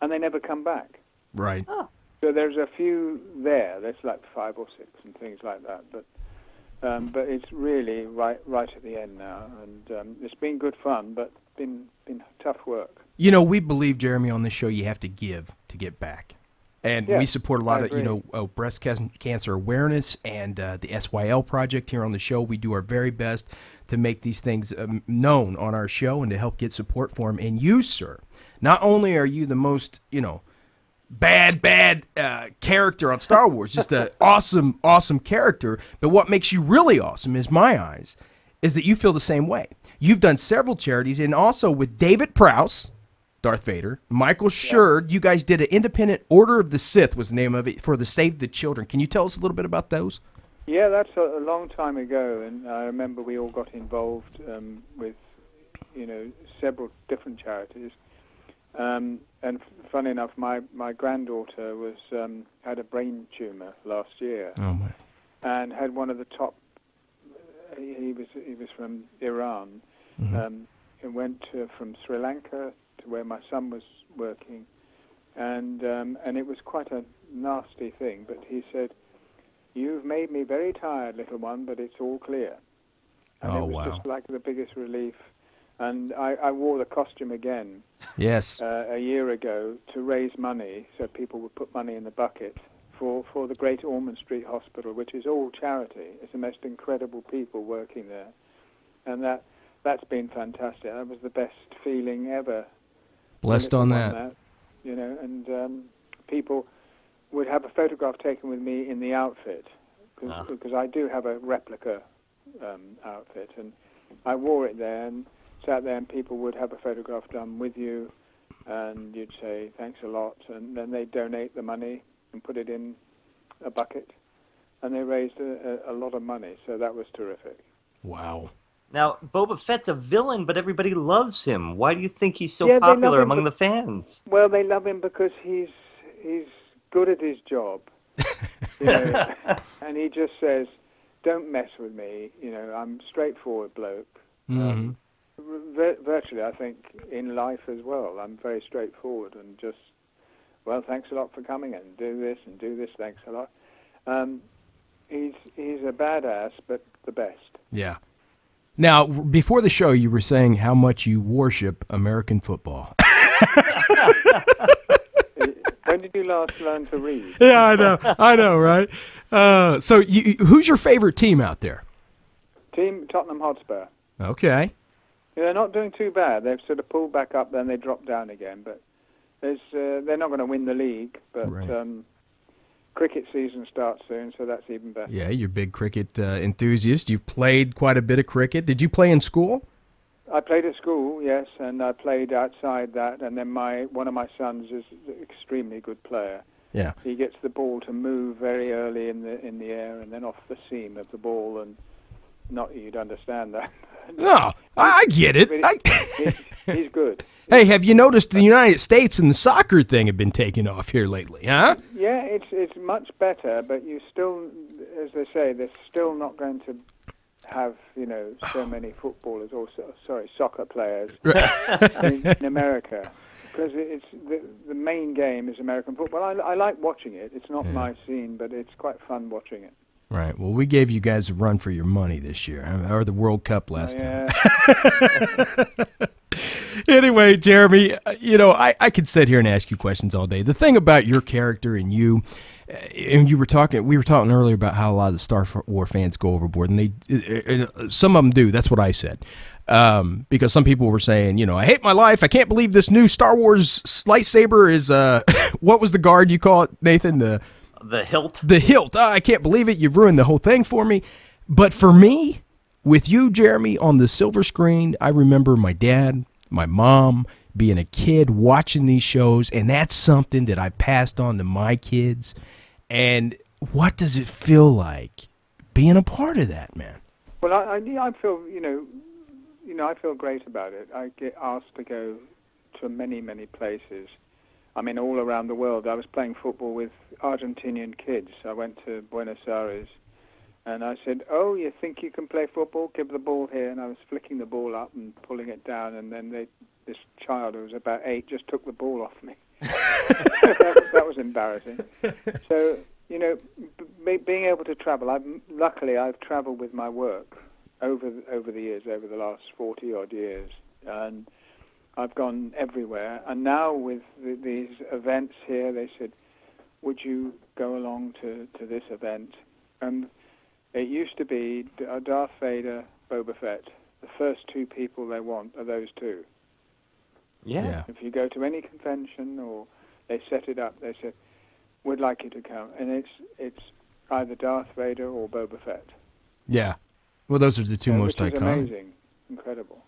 And they never come back. Right. Oh. So there's a few there. There's like 5 or 6 and things like that. But it's really right at the end now, and it's been good fun, but been tough work. You know, we believe, Jeremy, on this show, you have to give to get back, and we support a lot of breast cancer awareness and the SYL project here on the show. We do our very best to make these things known on our show and to help get support for them. And you, sir, not only are you the most bad character on Star Wars, just an awesome character, but what makes you really awesome is my eyes is that you feel the same way. You've done several charities, and also with David Prowse, Darth Vader, Michael Shurd, you guys did an independent Order of the Sith was the name of it, for the Save the Children. Can you tell us a little bit about those? Yeah, that's a long time ago, and I remember we all got involved with several different charities. And funny enough, my granddaughter was had a brain tumor last year, and had one of the top. He was from Iran, and went from Sri Lanka to where my son was working, And it was quite a nasty thing, but he said, "You've made me very tired, little one, but it's all clear." And it was just like the biggest relief. And I wore the costume again a year ago to raise money, so people would put money in the bucket for the Great Ormond Street Hospital, which is all charity. It's the most incredible people working there. And that's been fantastic. That was the best feeling ever. Blessed on that. You know, and people would have a photograph taken with me in the outfit, because I do have a replica outfit, and I wore it there and sat there, and people would have a photograph done with you, and you'd say, "Thanks a lot," and then they'd donate the money and put it in a bucket, and they raised a lot of money, so that was terrific. Wow. Now, Boba Fett's a villain, but everybody loves him. Why do you think he's so popular among the fans? Well, they love him because he's good at his job. You know, and he just says, "Don't mess with me. You know, I'm a straightforward bloke." Mm-hmm. Virtually, I think, in life as well, I'm very straightforward and just, "Well, thanks a lot for coming, and do this and do this. Thanks a lot." He's a badass, but the best. Yeah. Now, before the show, you were saying how much you worship American football. When did you last learn to read? Yeah, I know, right? So, who's your favorite team out there? Team Tottenham Hotspur. Okay. Yeah, they're not doing too bad. They've sort of pulled back up, then they dropped down again. But they're not going to win the league, but... Right. Cricket season starts soon, so that's even better. Yeah, you're a big cricket enthusiast. You've played quite a bit of cricket. Did you play in school? I played at school, yes, and I played outside that. And then one of my sons is an extremely good player. Yeah, he gets the ball to move very early in the air, and then off the seam of the ball. And not you'd understand that. No, I get it. He's good. Hey, have you noticed the United States and the soccer thing have been taking off here lately, huh? Yeah, it's much better, but you still, as they say, they're still not going to have, you know, so many footballers or, soccer players in America. Because it's the main game is American football. I like watching it. It's not my scene, but it's quite fun watching it. Right. Well, we gave you guys a run for your money this year, or the World Cup last time. Anyway, Jeremy, you know, I could sit here and ask you questions all day. The thing about your character and you, and we were talking earlier about how a lot of the Star Wars fans go overboard, and some of them do. That's what I said. Because some people were saying, you know, "I hate my life. I can't believe this new Star Wars lightsaber is, what was the guard you call it, Nathan? The hilt. The hilt. Oh, I can't believe it. You've ruined the whole thing for me." But for me, with you, Jeremy, on the silver screen, I remember my dad, my mom, being a kid, watching these shows, and that's something that I passed on to my kids. And what does it feel like being a part of that, man? Well, I feel, you know, I feel great about it. I get asked to go to many, many places. I mean, all around the world. I was playing football with Argentinian kids. I went to Buenos Aires, and I said, "Oh, you think you can play football? Give the ball here." And I was flicking the ball up and pulling it down, and then this child who was about 8 just took the ball off me. That was embarrassing. So, you know, being able to travel. Luckily, I've traveled with my work over the years, over the last 40-odd years, and I've gone everywhere, and now with these events here, they said, "Would you go along to this event?" And it used to be Darth Vader, Boba Fett. The first two people they want are those two. Yeah. If you go to any convention or they set it up, they said, "We'd like you to come," and it's either Darth Vader or Boba Fett. Yeah. Well, those are the two most iconic. Amazing, incredible.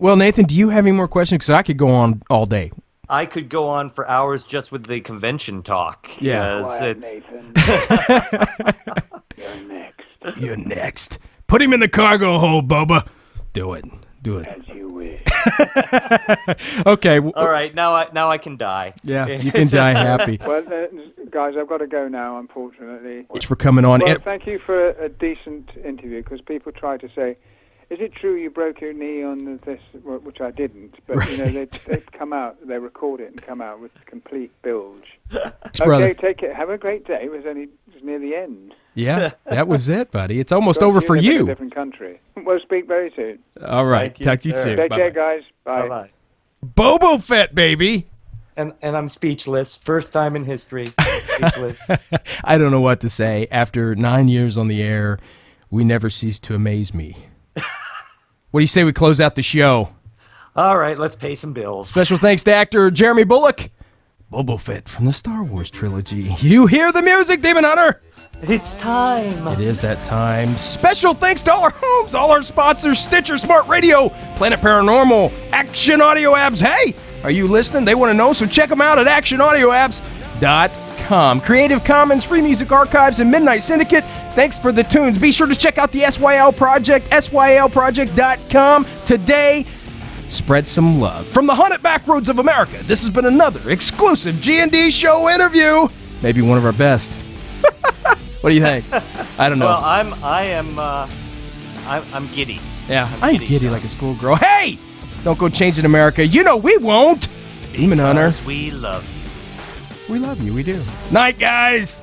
Well, Nathan, do you have any more questions? Because I could go on all day. I could go on for hours just with the convention talk. Yeah. Quiet, Nathan. You're next. You're next. Put him in the cargo hold, Boba. Do it. Do it. As you wish. Okay. All right. Now I can die. Yeah, you can die happy. Well, guys, I've got to go now, unfortunately. Thanks for coming on. Well, thank you for a decent interview, because people try to say, is it true you broke your knee on this? Well, which I didn't, but right. You know, they'd come out, they record it and come out with complete bilge. Okay, brother. Take it. Have a great day. It was near the end. Yeah, that was it, buddy. It's almost over for you. A different country. We'll speak very soon. All right, talk to you soon. Take care, guys. Bye. Bye. Boba Fett, baby. And I'm speechless. First time in history. Speechless. I don't know what to say. After 9 years on the air, we never cease to amaze me. What do you say we close out the show? All right, let's pay some bills. Special thanks to actor Jeremy Bulloch, Boba Fett from the Star Wars trilogy. You hear the music, Demon Hunter. It's time. It is that time. Special thanks to all our homes, all our sponsors, Stitcher, Smart Radio, Planet Paranormal, Action Audio Apps. Hey, are you listening? They want to know, so check them out at actionaudioapps.com. Creative Commons, Free Music Archives, and Midnight Syndicate. Thanks for the tunes. Be sure to check out the SYL Project, sylproject.com today. Spread some love. From the haunted backroads of America, this has been another exclusive G&D Show interview. Maybe one of our best. What do you think? I don't know. Well, I'm giddy. Yeah, I'm giddy like a schoolgirl. Hey, don't go changing America. You know we won't. Demon Hunter. We love you. We love you. We do. Night, guys.